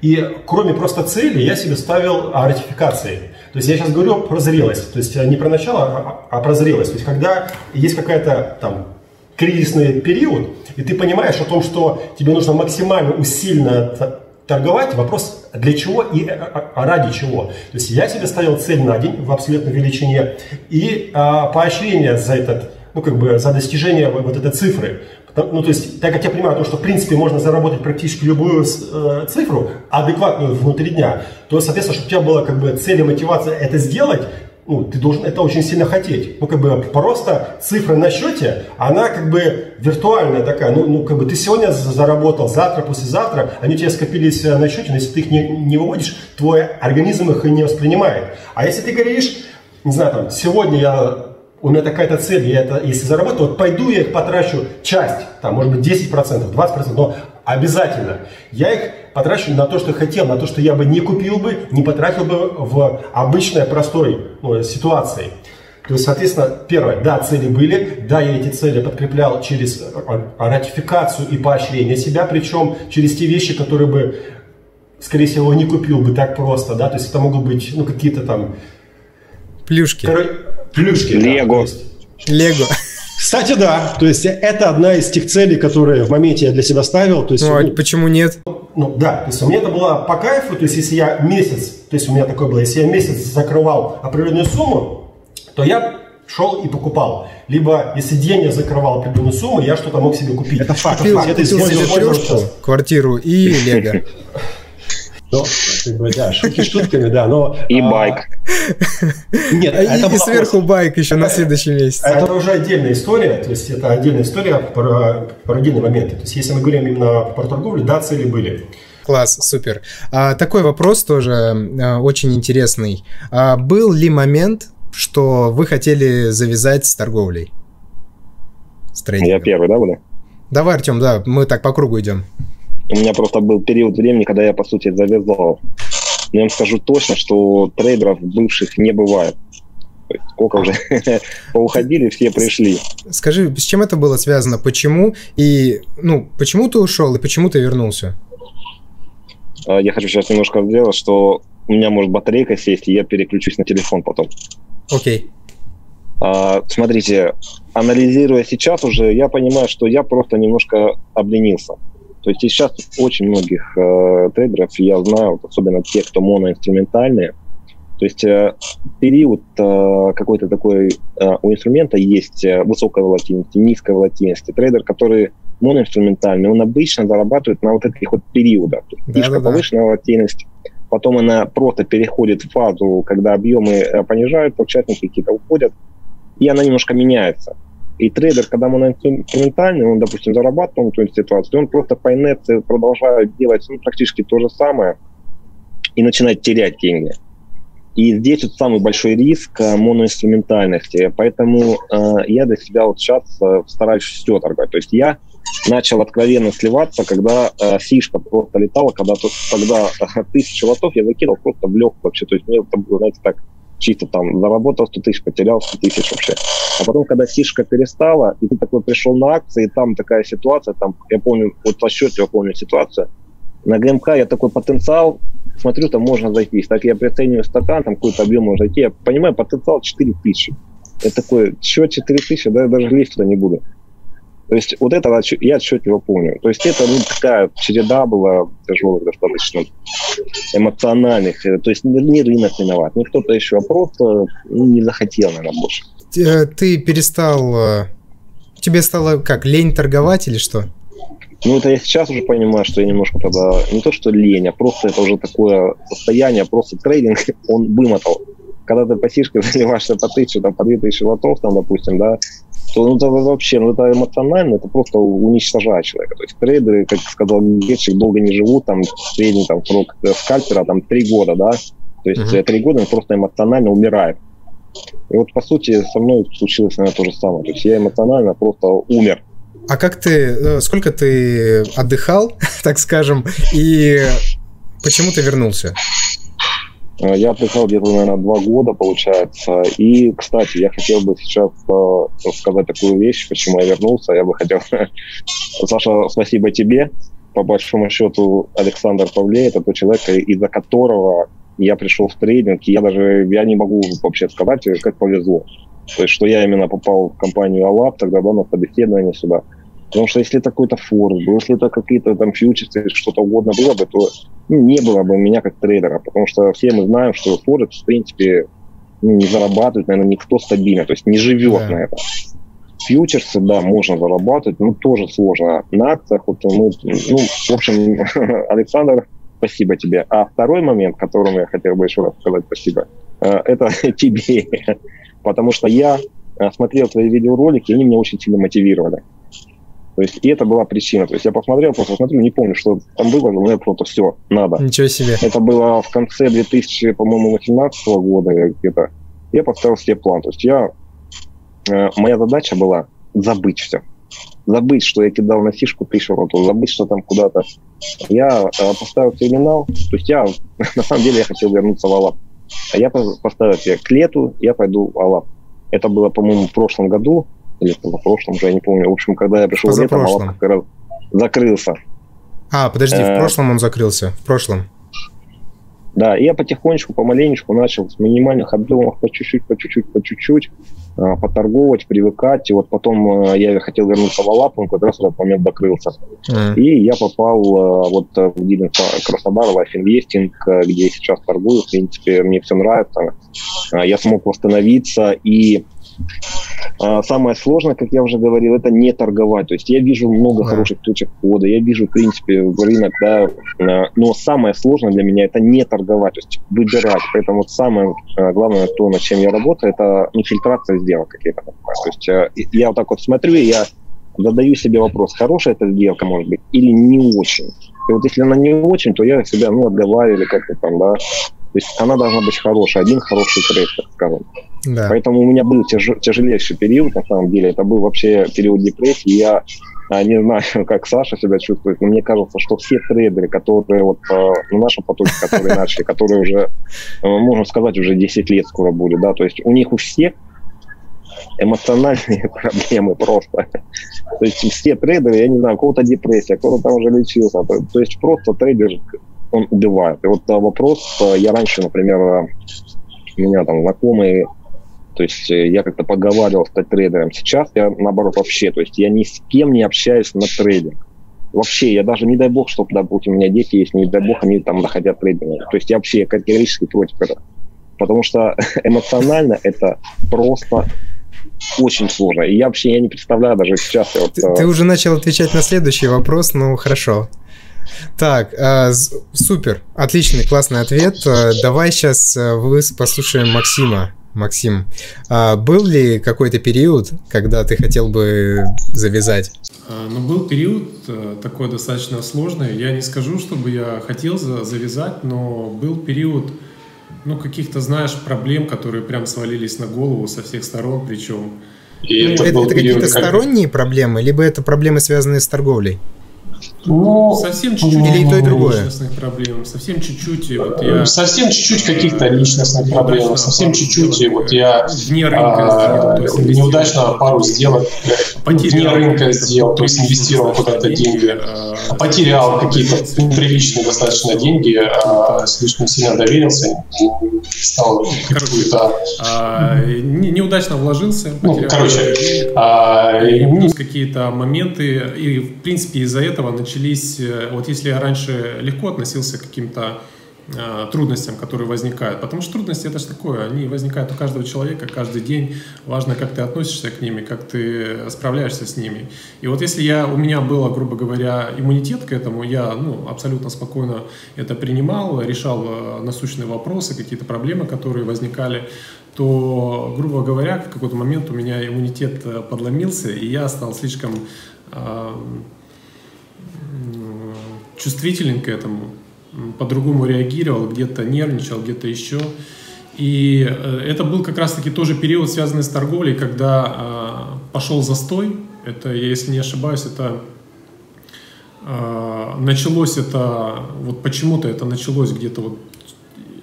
И кроме просто цели я себе ставил ратификации. То есть я сейчас говорю про зрелость, то есть не про начало, а про зрелость. То есть когда есть какая-то там кризисный период, и ты понимаешь о том, что тебе нужно максимально усиленно торговать, вопрос для чего и ради чего. То есть я себе ставил цель на день в абсолютной величине и а, поощрение за этот, ну, как бы за достижение вот этой цифры. Ну, то есть, так как я понимаю, то, что в принципе можно заработать практически любую э, цифру, адекватную внутри дня, то, соответственно, чтобы у тебя была как бы цель и мотивация это сделать, ну, ты должен это очень сильно хотеть. Ну, как бы просто цифра на счете, она как бы виртуальная такая. Ну, ну как бы ты сегодня заработал, завтра, послезавтра, они у тебя скопились на счете, но если ты их не, не выводишь, твой организм их и не воспринимает. А если ты говоришь, не знаю, там, сегодня я, у меня такая-то цель, я это, если заработаю, вот пойду я их потрачу часть, там, может быть, десять процентов, двадцать процентов, но обязательно. Я их потрачу на то, что хотел, на то, что я бы не купил бы, не потратил бы в обычной простой, ну, ситуации. То есть, соответственно, первое, да, цели были, да, я эти цели подкреплял через ратификацию и поощрение себя, причем через те вещи, которые бы, скорее всего, не купил бы так просто, да, то есть это могут быть, ну, какие-то там... Плюшки. Плюшки. Лего. Лего. Кстати, да, то есть это одна из тех целей, которые в моменте я для себя ставил. То есть, ну, а почему нет? Ну да, то есть у меня это было по кайфу, то есть если я месяц, то есть у меня такое было, если я месяц закрывал определенную сумму, то я шел и покупал. Либо если день я закрывал определенную сумму, я что-то мог себе купить. Это факт. Купил, факт. Купил это себе плюшку, квартиру и лего. Да, шутки шутками, да, но... И байк. Нет, и сверху байк еще на следующий месяц. Это уже отдельная история, то есть это отдельная история про отдельные моменты. То есть если мы говорим именно про торговлю, да, цели были. Класс, супер. Такой вопрос тоже очень интересный. Был ли момент, что вы хотели завязать с торговлей? Я первый, да, буду? Давай, Артем, да, мы так по кругу идем. У меня просто был период времени, когда я, по сути, завязал. Но я вам скажу точно, что трейдеров бывших не бывает. Сколько уже поуходили, все пришли. Скажи, с чем это было связано? Почему? И, ну, почему ты ушел и почему ты вернулся? Я хочу сейчас немножко сделать, что у меня может батарейка сесть, и я переключусь на телефон потом. Окей. Смотрите, анализируя сейчас уже, я понимаю, что я просто немножко обленился. То есть сейчас очень многих э, трейдеров я знаю, вот, особенно те, кто моноинструментальные. То есть э, период э, какой-то такой э, у инструмента есть высокая волатильность, низкая волатильность. Трейдер, который моноинструментальный, он обычно зарабатывает на вот этих вот периодах. Слишком повышенная волатильность. Потом она просто переходит в фазу, когда объемы понижают, участники какие-то уходят, и она немножко меняется. И трейдер, когда он инструментальный, он, допустим, зарабатывал в той ситуации, он просто по инерции продолжает делать ну, практически то же самое и начинает терять деньги. И здесь вот самый большой риск моноинструментальности. Поэтому э, я для себя вот сейчас э, стараюсь все торговать. То есть я начал откровенно сливаться, когда э, фишка просто летала, когда тысяча лотов я выкинул просто в легкую вообще. То есть мне это было, знаете, так... чисто там заработал сто тысяч, потерял сто тысяч вообще. А потом, когда фишка перестала, и ты такой пришел на акции, и там такая ситуация, там, я помню, вот по счету я помню ситуацию, на ГМК я такой потенциал, смотрю, там можно зайти. Так я прицениваю стакан, там какой-то объем можно зайти, я понимаю, потенциал четыре тысячи. Я такой, счет четыре тысячи, да, я даже лезть туда не буду. То есть вот это я отчет его помню. То есть это ну, такая череда была тяжелых достаточно, эмоциональных. То есть не рынок виноват, не кто-то еще, а просто ну, не захотел, наверное, больше. Ты перестал... Тебе стало как, лень торговать или что? Ну это я сейчас уже понимаю, что я немножко тогда... Не то что лень, а просто это уже такое состояние, просто трейдинг он вымотал. Когда ты по сишке заливаешься по тысячу, там, по две тысячи лотов, там, допустим, да, то ну, это вообще, ну, это эмоционально, это просто уничтожает человека. То есть трейдеры, как сказал Герчик, долго не живут, там, средний там, срок скальпера, там, три года, да, то есть uh-huh. три года он просто эмоционально умирает. И вот, по сути, со мной случилось, наверное, то же самое, то есть я эмоционально просто умер. А как ты, сколько ты отдыхал, так скажем, и почему ты вернулся? Я отдыхал где-то, наверное, два года, получается. И, кстати, я хотел бы сейчас э, сказать такую вещь, почему я вернулся. Я бы хотел... Саша, спасибо тебе. По большому счету, Александр Павлей – это тот человек, из-за которого я пришел в трейдинг. И я даже я не могу вообще сказать, как повезло. То есть, что я именно попал в компанию А-Лаб тогда, да, на собеседование сюда. Потому что если это какой-то форум был, если это какие-то там фьючерсы, что-то угодно было бы, то ну, не было бы меня как трейдера. Потому что все мы знаем, что Форекс, в принципе, не зарабатывает, наверное, никто стабильно, то есть не живет да. на этом. Фьючерсы, да, можно зарабатывать, но тоже сложно. На акциях, вот, ну, ну, в общем, Александр, спасибо тебе. А второй момент, которому я хотел бы еще раз сказать спасибо, это тебе. Потому что я смотрел твои видеоролики, и они меня очень сильно мотивировали. То есть, и это была причина. То есть, я посмотрел, просто смотрю, не помню, что там было, но мне просто все, надо. Ничего себе. Это было в конце две тысячи восемнадцатого года где-то. Я поставил себе план. То есть, я, э, моя задача была забыть все. Забыть, что я кидал на фишку тысячу ротов, забыть, что там куда-то. Я э, поставил терминал. То есть, я, на самом деле, я хотел вернуться в А-Лаб. А я поставил себе к лету, я пойду в А-Лаб. Это было, по-моему, в прошлом году. Или в прошлом уже, я не помню. В общем, когда я пришел летом, А-Лаб как раз закрылся. А, подожди, в прошлом он закрылся? В прошлом? Да, и я потихонечку, помаленечку начал с минимальных объемов по чуть-чуть, по чуть-чуть, по чуть-чуть поторговать, привыкать. И вот потом я хотел вернуться в А-Лаб, он как раз в этот момент закрылся. Mm. И я попал вот в дилинг Краснодара, Life Investing, где я сейчас торгую. В принципе, мне все нравится. Я смог восстановиться и... Самое сложное, как я уже говорил, это не торговать. То есть я вижу много да. хороших точек входа, я вижу, в принципе, рынок, да, но самое сложное для меня это не торговать, то есть выбирать. Поэтому вот самое главное то, над чем я работаю, это ну, фильтрация сделок, как я это понимаю. То есть я вот так вот смотрю, и я задаю себе вопрос, хорошая эта сделка может быть или не очень. И вот если она не очень, то я себя, ну, отговариваю или как-то там, да. То есть она должна быть хорошая, один хороший трейд, так скажем. Да. Поэтому у меня был тяж, тяжелейший период, на самом деле. Это был вообще период депрессии. Я не знаю, как Саша себя чувствует, но мне кажется, что все трейдеры, которые вот на нашем потоке, которые начали, которые уже, можно сказать, уже десять лет скоро были, да, то есть у них у всех эмоциональные проблемы просто. То есть все трейдеры, я не знаю, у кого-то депрессия, кто-то там уже лечился. То есть просто трейдер... он убивает. И вот вопрос, я раньше, например, у меня там знакомые То есть я как-то поговаривал стать трейдером. Сейчас я, наоборот, вообще, то есть я ни с кем не общаюсь на трейдинг. Вообще, я даже, не дай бог, чтобы, допустим, у меня дети есть, не дай бог, они там захотят трейдинга. То есть я вообще категорически против этого. Потому что эмоционально это просто очень сложно. И я вообще я не представляю даже сейчас. Ты, вот, ты уже начал отвечать на следующий вопрос, ну хорошо. Так, э, супер, отличный, классный ответ. Давай сейчас вы послушаем Максима. Максим, а был ли какой-то период, когда ты хотел бы завязать? Ну, был период такой достаточно сложный. Я не скажу, чтобы я хотел завязать, но был период, ну, каких-то, знаешь, проблем, которые прям свалились на голову со всех сторон, причем... И ну, это это, это какие-то сторонние проблемы, либо это проблемы, связанные с торговлей? Ну, совсем чуть-чуть личностных проблем, совсем чуть-чуть. Вот я... Совсем чуть-чуть каких-то личностных проблем, совсем чуть-чуть. Вот я рынка, а, неудачно пару сделок, вне рынка сделал, то есть инвестировал куда-то деньги, потерял какие-то приличные достаточно деньги, а, слишком сильно доверился, стал какую-то... А, неудачно вложился, ну, короче, а, и... какие-то моменты, и в принципе из-за этого начались, вот если я раньше легко относился к каким-то э, трудностям, которые возникают, потому что трудности это же такое, они возникают у каждого человека каждый день, важно, как ты относишься к ними, как ты справляешься с ними. И вот если я, у меня было, грубо говоря, иммунитет к этому, я ну, абсолютно спокойно это принимал, решал насущные вопросы, какие-то проблемы, которые возникали, то, грубо говоря, в какой-то момент у меня иммунитет подломился, и я стал слишком... Э, чувствителен к этому, по-другому реагировал, где-то нервничал, где-то еще. И это был как раз-таки тоже период, связанный с торговлей, когда э, пошел застой. Это, если не ошибаюсь, это э, началось это, вот почему-то это началось где-то вот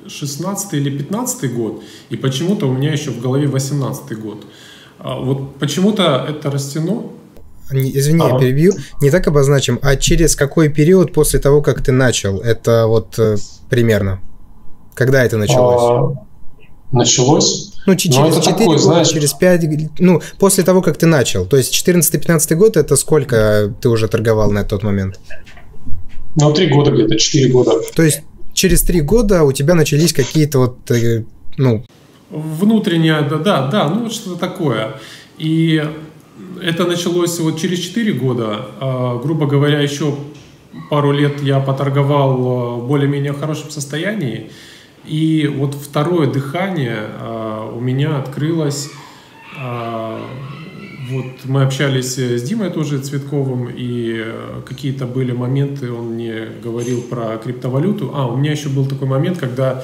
шестнадцатый или пятнадцатый год, и почему-то у меня еще в голове восемнадцатый год. Э, вот почему-то это растянуло. Извини, я перебью. Не так обозначим, а через какой период после того, как ты начал? Это вот примерно. Когда это началось? Началось? Ну, через четыре года, через пять... Ну, после того, как ты начал. То есть четырнадцатый-пятнадцатый год, это сколько ты уже торговал на тот момент? Ну, три года где-то, четыре года. То есть через три года у тебя начались какие-то вот, ну... Внутренние, да, да, да, ну, вот что-то такое. И... Это началось вот через четыре года, а, грубо говоря, еще пару лет я поторговал в более-менее хорошем состоянии, и вот второе дыхание а, у меня открылось, а, вот мы общались с Димой тоже Цветковым, и какие-то были моменты, он мне говорил про криптовалюту, а у меня еще был такой момент, когда...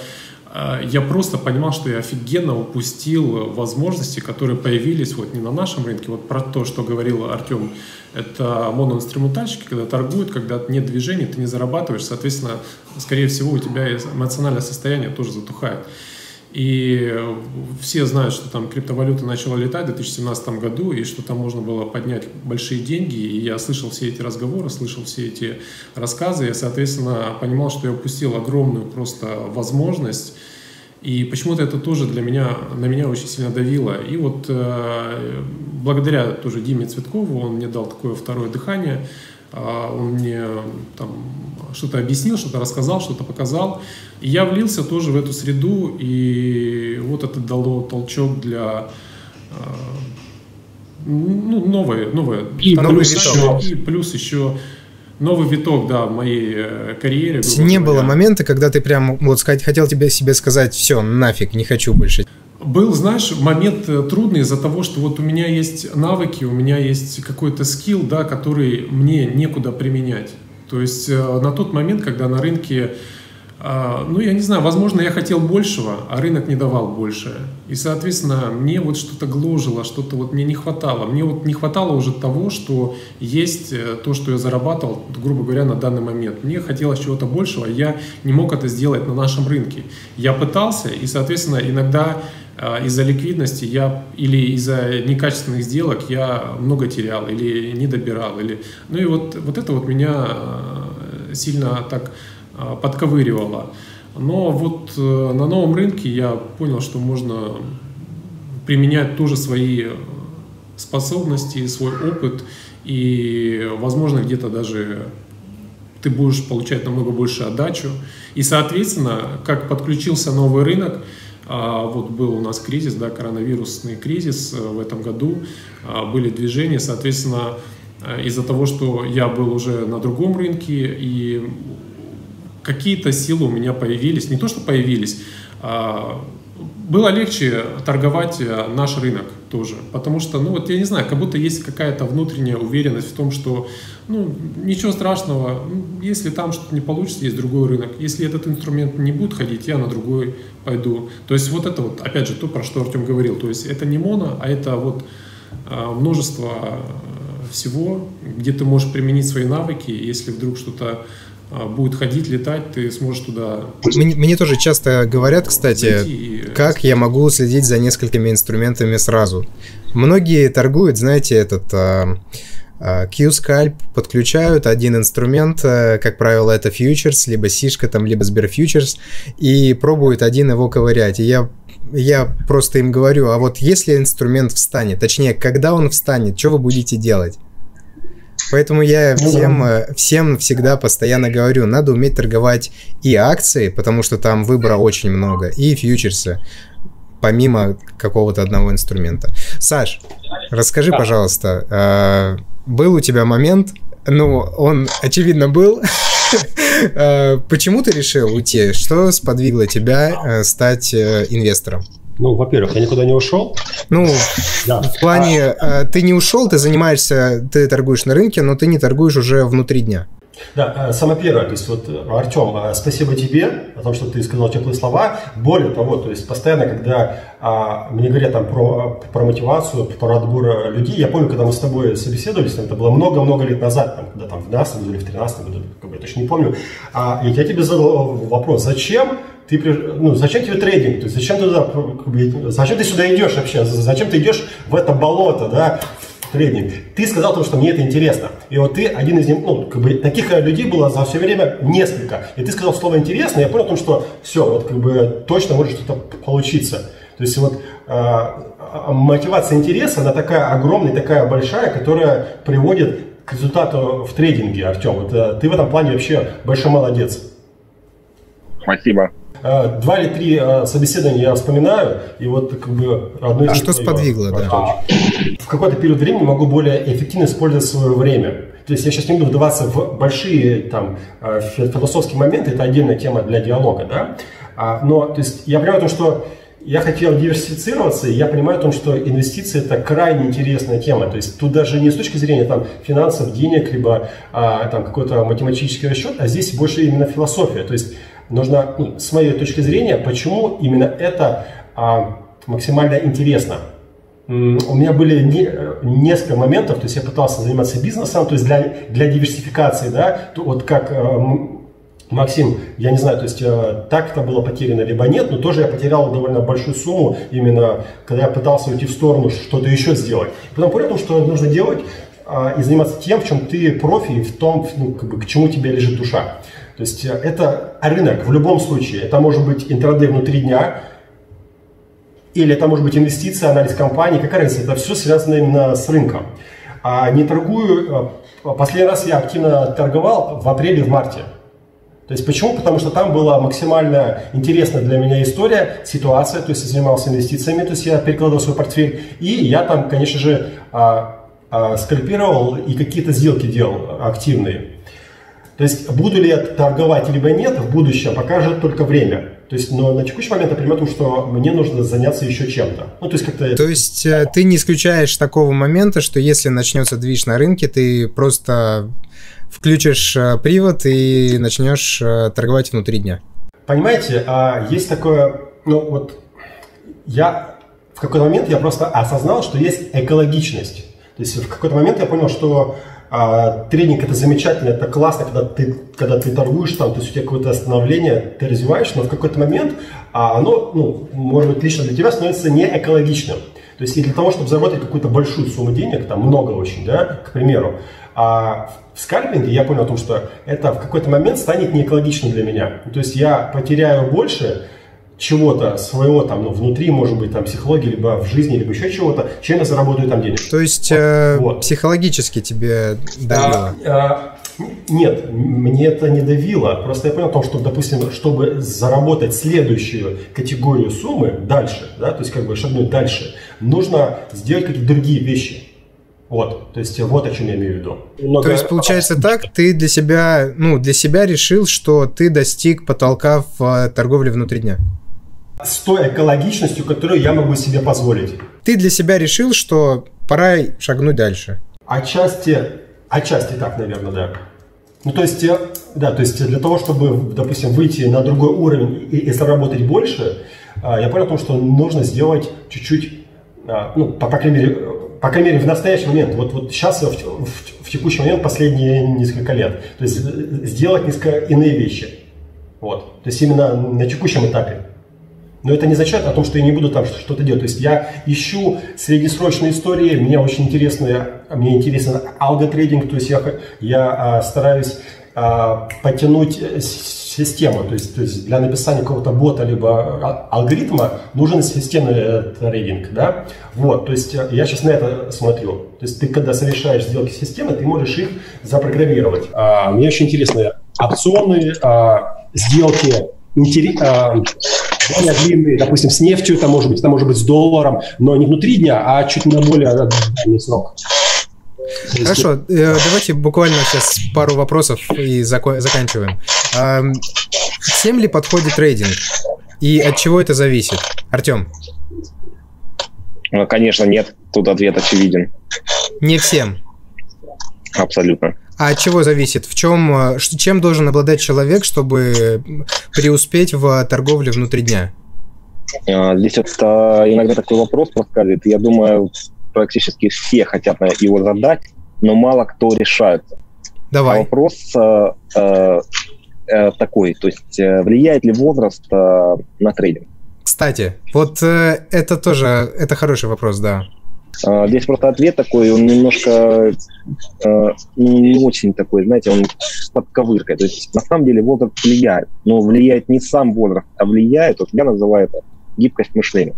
Я просто понимал, что я офигенно упустил возможности, которые появились вот не на нашем рынке. Вот про то, что говорил Артем, это моноинструментальщики, когда торгуют, когда нет движения, ты не зарабатываешь, соответственно, скорее всего, у тебя эмоциональное состояние тоже затухает. И все знают, что там криптовалюта начала летать в две тысячи семнадцатом году, и что там можно было поднять большие деньги. И я слышал все эти разговоры, слышал все эти рассказы. Я, соответственно, понимал, что я упустил огромную просто возможность. И почему-то это тоже для меня, на меня очень сильно давило. И вот э, благодаря тоже Диме Цветкову, он мне дал такое второе дыхание. Э, он мне там... что-то объяснил, что-то рассказал, что-то показал. И я влился тоже в эту среду, и вот это дало толчок для э, ну, новое, новое, и, плюс виток, еще. и плюс еще новый виток, да, в моей карьере. Не было момента, когда ты прям вот хотел тебе себе сказать, все, нафиг, не хочу больше. Был, знаешь, момент трудный из-за того, что вот у меня есть навыки, у меня есть какой-то скилл, да, который мне некуда применять. То есть на тот момент, когда на рынке, ну, я не знаю, возможно, я хотел большего, а рынок не давал больше. И, соответственно, мне вот что-то гложило, что-то вот мне не хватало. Мне вот не хватало уже того, что есть, то, что я зарабатывал, грубо говоря, на данный момент. Мне хотелось чего-то большего, я не мог это сделать на нашем рынке. Я пытался, и, соответственно, иногда из-за ликвидности я или из-за некачественных сделок я много терял или не добирал. Или... Ну и вот, вот это вот меня сильно так подковыривало. Но вот на новом рынке я понял, что можно применять тоже свои способности, свой опыт, и, возможно, где-то даже ты будешь получать намного больше отдачу. И, соответственно, как подключился новый рынок, вот был у нас кризис, да, коронавирусный кризис в этом году, были движения, соответственно, из-за того, что я был уже на другом рынке, и какие-то силы у меня появились, не то что появились, было легче торговать наш рынок тоже, потому что, ну вот я не знаю, как будто есть какая-то внутренняя уверенность в том, что, ну, ничего страшного, если там что-то не получится, есть другой рынок, если этот инструмент не будет ходить, я на другой пойду. То есть вот это вот, опять же, то, про что Артем говорил, то есть это не моно, а это вот множество всего, где ты можешь применить свои навыки, если вдруг что-то будет ходить, летать, ты сможешь туда... Мне, мне тоже часто говорят, кстати, и... как я могу следить за несколькими инструментами сразу. Многие торгуют, знаете, этот а, а, Q-Scalp, подключают один инструмент, а, как правило, это фьючерс, либо сишка, там, либо Сберфьючерс, и пробуют один его ковырять. И я, я просто им говорю, а вот если инструмент встанет, точнее, когда он встанет, что вы будете делать? Поэтому я всем, всем всегда постоянно говорю, надо уметь торговать и акции, потому что там выбора очень много, и фьючерсы, помимо какого-то одного инструмента. Саш, расскажи, да, пожалуйста, был у тебя момент, ну, он, очевидно, был. Почему ты решил уйти? Что сподвигло тебя стать инвестором? Ну, во-первых, я никуда не ушел. Ну, да, в плане, а... ты не ушел, ты занимаешься, ты торгуешь на рынке, но ты не торгуешь уже внутри дня. Да, самое первое, то есть вот, Артем, спасибо тебе о том, что ты сказал теплые слова. Более того, то есть постоянно, когда а, мне говорят там про, про мотивацию, про отбор людей, я помню, когда мы с тобой собеседовались, там, это было много-много лет назад, там, когда там в двенадцатом или в тринадцатом году, как бы, я точно не помню, а, я тебе задал вопрос, зачем? Ты, ну, зачем тебе трейдинг? То есть зачем ты туда, зачем ты сюда идешь вообще? Зачем ты идешь в это болото, да, в трейдинг? Ты сказал то, что мне это интересно. И вот ты один из них, ну, как бы, таких людей было за все время несколько. И ты сказал слово интересно, и я понял о том, что все, вот как бы точно может что-то получиться. То есть вот а, мотивация интереса, она такая огромная, такая большая, которая приводит к результату в трейдинге, Артем. Вот, ты в этом плане вообще большой молодец. Спасибо. Два или три собеседования я вспоминаю, и вот как бы одно из... А что сподвигло, да? В какой-то период времени могу более эффективно использовать свое время. То есть я сейчас не буду вдаваться в большие там философские моменты, это отдельная тема для диалога, да? Но то есть я понимаю то, что я хотел диверсифицироваться, и я понимаю о том, что инвестиции – это крайне интересная тема. То есть тут даже не с точки зрения там, финансов, денег, либо а, там какой-то математический расчет, а здесь больше именно философия. То есть нужно, ну, с моей точки зрения, почему именно это а, максимально интересно. У меня были не, несколько моментов, то есть я пытался заниматься бизнесом, то есть для, для диверсификации, да, то, вот как… Максим, я не знаю, то есть так это было потеряно, либо нет, но тоже я потерял довольно большую сумму, именно когда я пытался уйти в сторону, что-то еще сделать. И потом понял, что нужно делать и заниматься тем, в чем ты профи, и в том, ну, как бы, к чему тебе лежит душа. То есть это рынок в любом случае, это может быть интрадей внутри дня, или это может быть инвестиция, анализ компании, какая разница, это все связано именно с рынком. А не торгую, последний раз я активно торговал в апреле, в марте. То есть почему? Потому что там была максимально интересная для меня история, ситуация, то есть я занимался инвестициями, то есть я перекладывал свой портфель, и я там, конечно же, а, а, скальпировал и какие-то сделки делал активные. То есть буду ли я торговать либо нет в будущем, покажет только время. То есть, но на текущий момент я понимаю, что мне нужно заняться еще чем-то. Ну, то есть, как-то... то есть ты не исключаешь такого момента, что если начнется движ на рынке, ты просто включишь привод и начнешь торговать внутри дня. Понимаете, есть такое, ну вот, я в какой-то момент я просто осознал, что есть экологичность. То есть в какой-то момент я понял, что а, тренинг это замечательно, это классно, когда ты, когда ты торгуешь, там, то есть у тебя какое-то становление, ты развиваешь, но в какой-то момент а, оно, ну, может быть, лично для тебя становится неэкологичным. То есть и для того, чтобы заработать какую-то большую сумму денег, там много очень, да, к примеру, а в скальпинге я понял о том, что это в какой-то момент станет неэкологичным для меня. То есть я потеряю больше, чего-то своего там, ну, внутри, может быть, там, психологии, либо в жизни, либо еще чего-то, чем я заработаю там денег. То есть вот, э, вот. Психологически тебе давило? А, а, нет, мне это не давило. Просто я понял, том, что, допустим, чтобы заработать следующую категорию суммы дальше, да, то есть как бы шагнуть дальше, нужно сделать какие-то другие вещи. Вот, то есть вот о чем я имею в виду. Много... То есть получается так, ты для себя, ну, для себя решил, что ты достиг потолка в торговле внутри дня. С той экологичностью, которую я могу себе позволить. Ты для себя решил, что пора шагнуть дальше. Отчасти, отчасти так, наверное, да. Ну, то есть, да, то есть для того, чтобы, допустим, выйти на другой уровень и, и заработать больше, я понял о том, что нужно сделать чуть-чуть, ну, по, по крайней мере, По крайней мере, в настоящий момент, вот, вот сейчас, в, в, в текущий момент, последние несколько лет, то есть сделать несколько иные вещи, вот, то есть именно на текущем этапе. Но это не означает о том, что я не буду там что-то делать, то есть я ищу среднесрочные истории, мне очень интересно, мне интересен алготрейдинг, то есть я, я а, стараюсь а, потянуть систему, то есть, то есть для написания какого-то бота либо алгоритма нужен системный трейдинг, да, вот, то есть я сейчас на это смотрю, то есть ты когда совершаешь сделки с системой, ты можешь их запрограммировать. А, мне очень интересны опционные а, сделки, интерес, а, длинные, допустим, с нефтью, там может быть, там может быть с долларом, но не внутри дня, а чуть на более длинный срок. Хорошо, давайте буквально сейчас пару вопросов и зако- заканчиваем. Всем ли подходит трейдинг? И от чего это зависит? Артем? Ну, конечно, нет. Тут ответ очевиден. Не всем? Абсолютно. А от чего зависит? В чем, чем должен обладать человек, чтобы преуспеть в торговле внутри дня? Здесь это иногда такой вопрос проскальзывает. Я думаю... Практически все хотят его задать, но мало кто решается. Давай. А вопрос э, э, такой, то есть э, влияет ли возраст э, на трейдинг? Кстати, вот э, это тоже, это хороший вопрос, да. Э, здесь просто ответ такой, он немножко э, не очень такой, знаете, он под ковыркой. То есть на самом деле возраст влияет, но влияет не сам возраст, а влияет, вот я называю это гибкость мышления.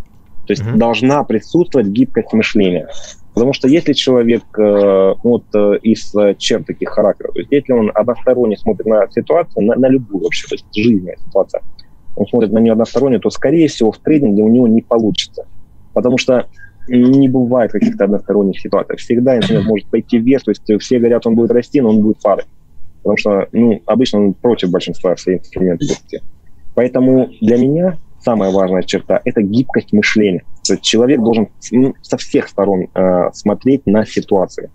То есть mm-hmm. должна присутствовать гибкость мышления. Потому что если человек э, вот, э, из черт таких характеров, то есть если он односторонне смотрит на ситуацию, на, на любую вообще, то есть жизненная ситуация, он смотрит на нее односторонне, то, скорее всего, в трейдинге у него не получится. Потому что не бывает каких-то односторонних ситуаций. Всегда инструмент может пойти вверх, то есть все говорят, он будет расти, но он будет падать. Потому что ну, обычно он против большинства своих инструментов. Поэтому для меня... Самая важная черта – это гибкость мышления. То есть человек должен ну, со всех сторон э, смотреть на ситуацию.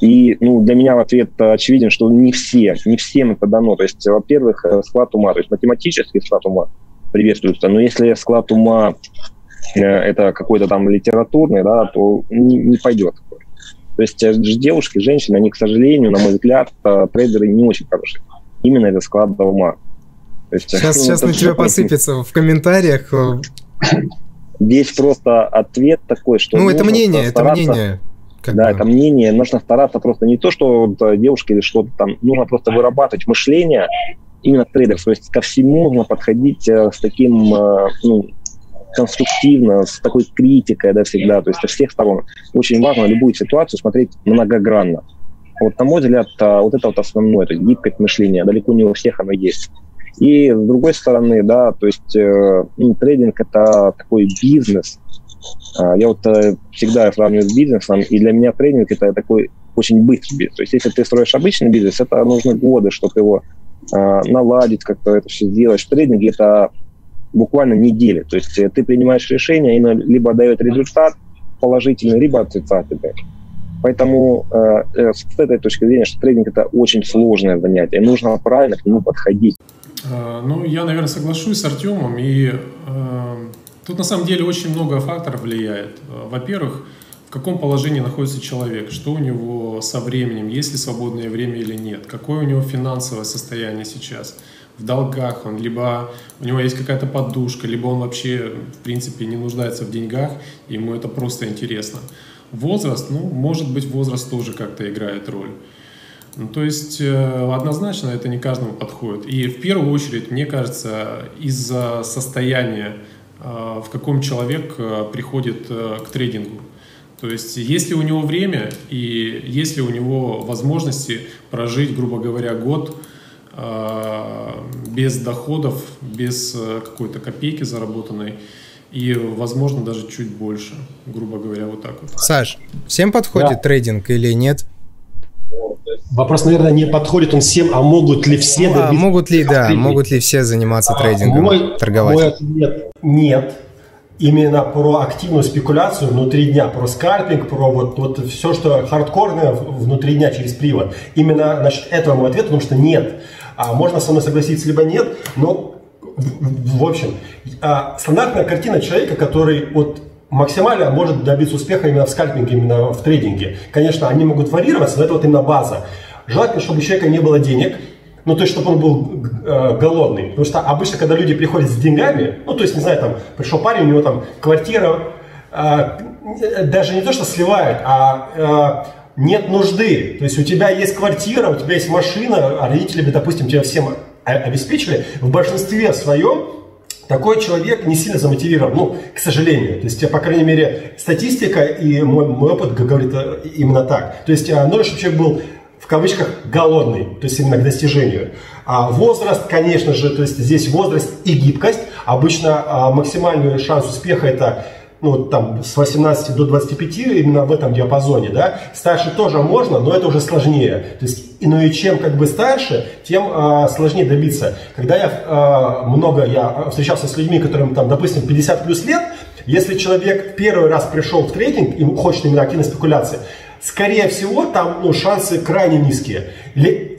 И ну, для меня в ответ очевиден, что не все, не всем это дано. То есть, во-первых, склад ума, то есть математический склад ума приветствуется, но если склад ума э, – это какой-то там литературный, да, то не, не пойдет. То есть девушки, женщины, они, к сожалению, на мой взгляд, трейдеры не очень хорошие. Именно из-за склада ума. Есть, сейчас ну, сейчас на тебя посыпется в комментариях. Здесь просто ответ такой, что... Ну, это мнение, это мнение. Да, бы. это мнение. Нужно стараться просто не то, что девушке или что-то там. Нужно просто вырабатывать мышление именно трейдеров. То есть ко всему нужно подходить с таким... Ну, конструктивно, с такой критикой, да, всегда. То есть со всех сторон. Очень важно любую ситуацию смотреть многогранно. Вот, на мой взгляд, вот это вот основное. То есть гибкость мышления. Далеко не у всех оно есть. И с другой стороны, да, то есть э, трейдинг – это такой бизнес. Я вот э, всегда сравниваю с бизнесом, и для меня трейдинг – это такой очень быстрый бизнес. То есть если ты строишь обычный бизнес, это нужны годы, чтобы его э, наладить, как-то это все сделать. В трейдинге это буквально недели. То есть ты принимаешь решение, оно либо дает результат положительный, либо отрицательный. Поэтому э, с этой точки зрения, что трейдинг – это очень сложное занятие, и нужно правильно к нему подходить. Ну, я, наверное, соглашусь с Артемом, и э, тут на самом деле очень много факторов влияет. Во-первых, в каком положении находится человек, что у него со временем, есть ли свободное время или нет, какое у него финансовое состояние сейчас, в долгах он, либо у него есть какая-то подушка, либо он вообще, в принципе, не нуждается в деньгах, ему это просто интересно. Возраст, ну, может быть, возраст тоже как-то играет роль. То есть однозначно это не каждому подходит. И в первую очередь, мне кажется, из-за состояния, в каком человек приходит к трейдингу. То есть если у него время и если у него возможности прожить, грубо говоря, год без доходов, без какой-то копейки заработанной, и, возможно, даже чуть больше, грубо говоря, вот так вот. Саш, всем подходит да. трейдинг или нет? Вопрос, наверное, не подходит он всем, а могут ли все... А, могут ли, да, могут ли все заниматься а, трейдингом, мой, торговать? Мой ответ – нет. Именно про активную спекуляцию внутри дня, про скальпинг, про вот, вот все, что хардкорное внутри дня через привод. Именно насчет этого мой ответ, потому что нет. А можно со мной согласиться, либо нет, но... В общем, стандартная картина человека, который вот максимально может добиться успеха именно в скальпинге, именно в трейдинге. Конечно, они могут варьироваться, но это вот именно база. Желательно, чтобы у человека не было денег, ну то есть, чтобы он был э, голодный. Потому что обычно, когда люди приходят с деньгами, ну то есть, не знаю, там пришел парень, у него там квартира, э, даже не то, что сливают, а... Э, нет нужды. То есть у тебя есть квартира, у тебя есть машина, а родители, допустим, тебя всем обеспечили. В большинстве своем такой человек не сильно замотивирован, ну, к сожалению. То есть, по крайней мере, статистика и мой, мой опыт говорит именно так. То есть, ну, чтобы человек был, в кавычках, голодный, то есть именно к достижению. А возраст, конечно же, то есть здесь возраст и гибкость. Обычно максимальный шанс успеха – это... ну, там, с восемнадцати до двадцати пяти, именно в этом диапазоне, да, старше тоже можно, но это уже сложнее, то есть, ну, и чем, как бы, старше, тем а, сложнее добиться. Когда я а, много, я встречался с людьми, которым, там, допустим, пятьдесят плюс лет, если человек первый раз пришел в трейдинг и хочет именно активной спекуляции, скорее всего, там, ну, шансы крайне низкие.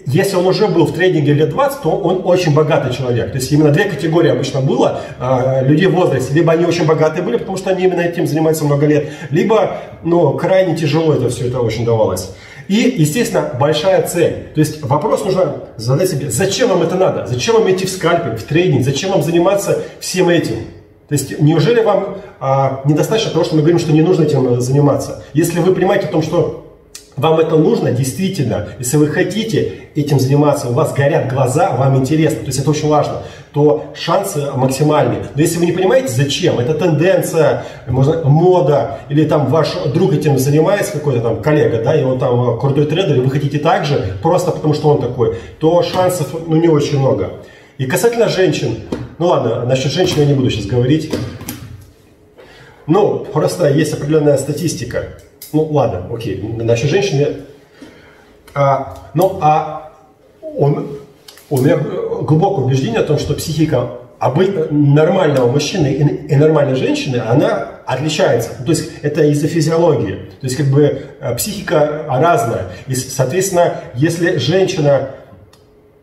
Если он уже был в трейдинге лет двадцать, то он очень богатый человек. То есть именно две категории обычно было э, людей в возрасте. Либо они очень богатые были, потому что они именно этим занимаются много лет, либо, ну, крайне тяжело это все это очень давалось. И, естественно, большая цель. То есть вопрос нужно задать себе, зачем вам это надо? Зачем вам идти в скальпинг, в трейдинг? Зачем вам заниматься всем этим? То есть неужели вам а, недостаточно того, что мы говорим, что не нужно этим заниматься? Если вы понимаете о том, что вам это нужно, действительно, если вы хотите этим заниматься, у вас горят глаза, вам интересно, то есть это очень важно, то шансы максимальные. Но если вы не понимаете, зачем, это тенденция, можно, мода, или там ваш друг этим занимается, какой-то там коллега, да, и он там крутой трейдер, и вы хотите так же, просто потому что он такой, то шансов, ну, не очень много. И касательно женщин, ну ладно, насчет женщин я не буду сейчас говорить. Ну, просто есть определенная статистика. Ну ладно, окей, насчет женщин я... А, ну, а он, у меня глубокое убеждение о том, что психика нормального мужчины и, и нормальной женщины, она отличается. То есть это из-за физиологии. То есть как бы психика разная. И, соответственно, если женщина...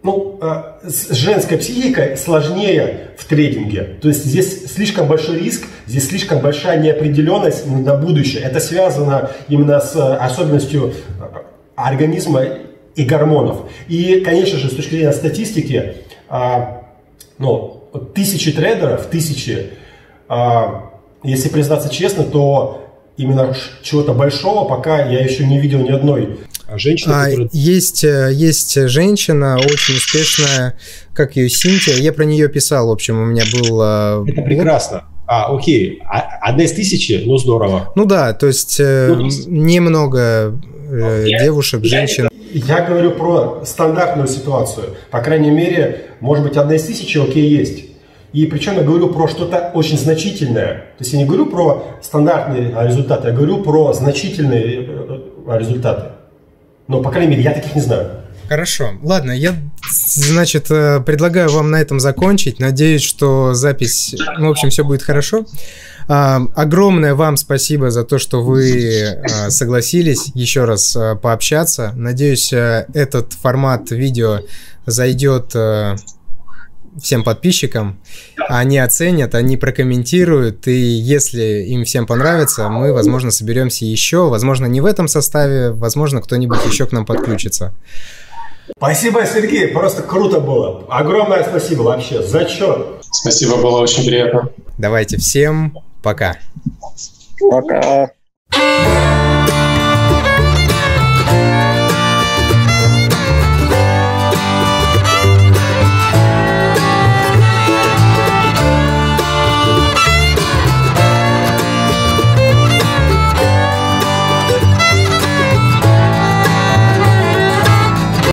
Ну, с женской психикой сложнее в трейдинге. То есть здесь слишком большой риск, здесь слишком большая неопределенность на будущее. Это связано именно с особенностью организма и гормонов. И, конечно же, с точки зрения статистики, ну, тысячи трейдеров, тысячи, если признаться честно, то именно чего-то большого пока я еще не видел ни одной. А женщина, которая... есть, есть женщина, очень успешная, как ее, Синтия. Я про нее писал, в общем, у меня был... Это прекрасно. А, окей. Одна из тысячи, ну здорово. Ну да, то есть ну, немного я, девушек, я, женщин. Я говорю про стандартную ситуацию. По крайней мере, может быть, одна из тысячи, окей, есть. И причем я говорю про что-то очень значительное. То есть я не говорю про стандартные результаты, я говорю про значительные результаты. Но, по крайней мере, я таких не знаю. Хорошо. Ладно, я, значит, предлагаю вам на этом закончить. Надеюсь, что запись... Ну, в общем, все будет хорошо. Огромное вам спасибо за то, что вы согласились еще раз пообщаться. Надеюсь, этот формат видео зайдет всем подписчикам. Они оценят, они прокомментируют, и если им всем понравится, мы, возможно, соберемся еще, возможно, не в этом составе, возможно, кто-нибудь еще к нам подключится. Спасибо, Сергей, просто круто было. Огромное спасибо вообще, зачет. Спасибо, было очень приятно. Давайте всем пока. Пока.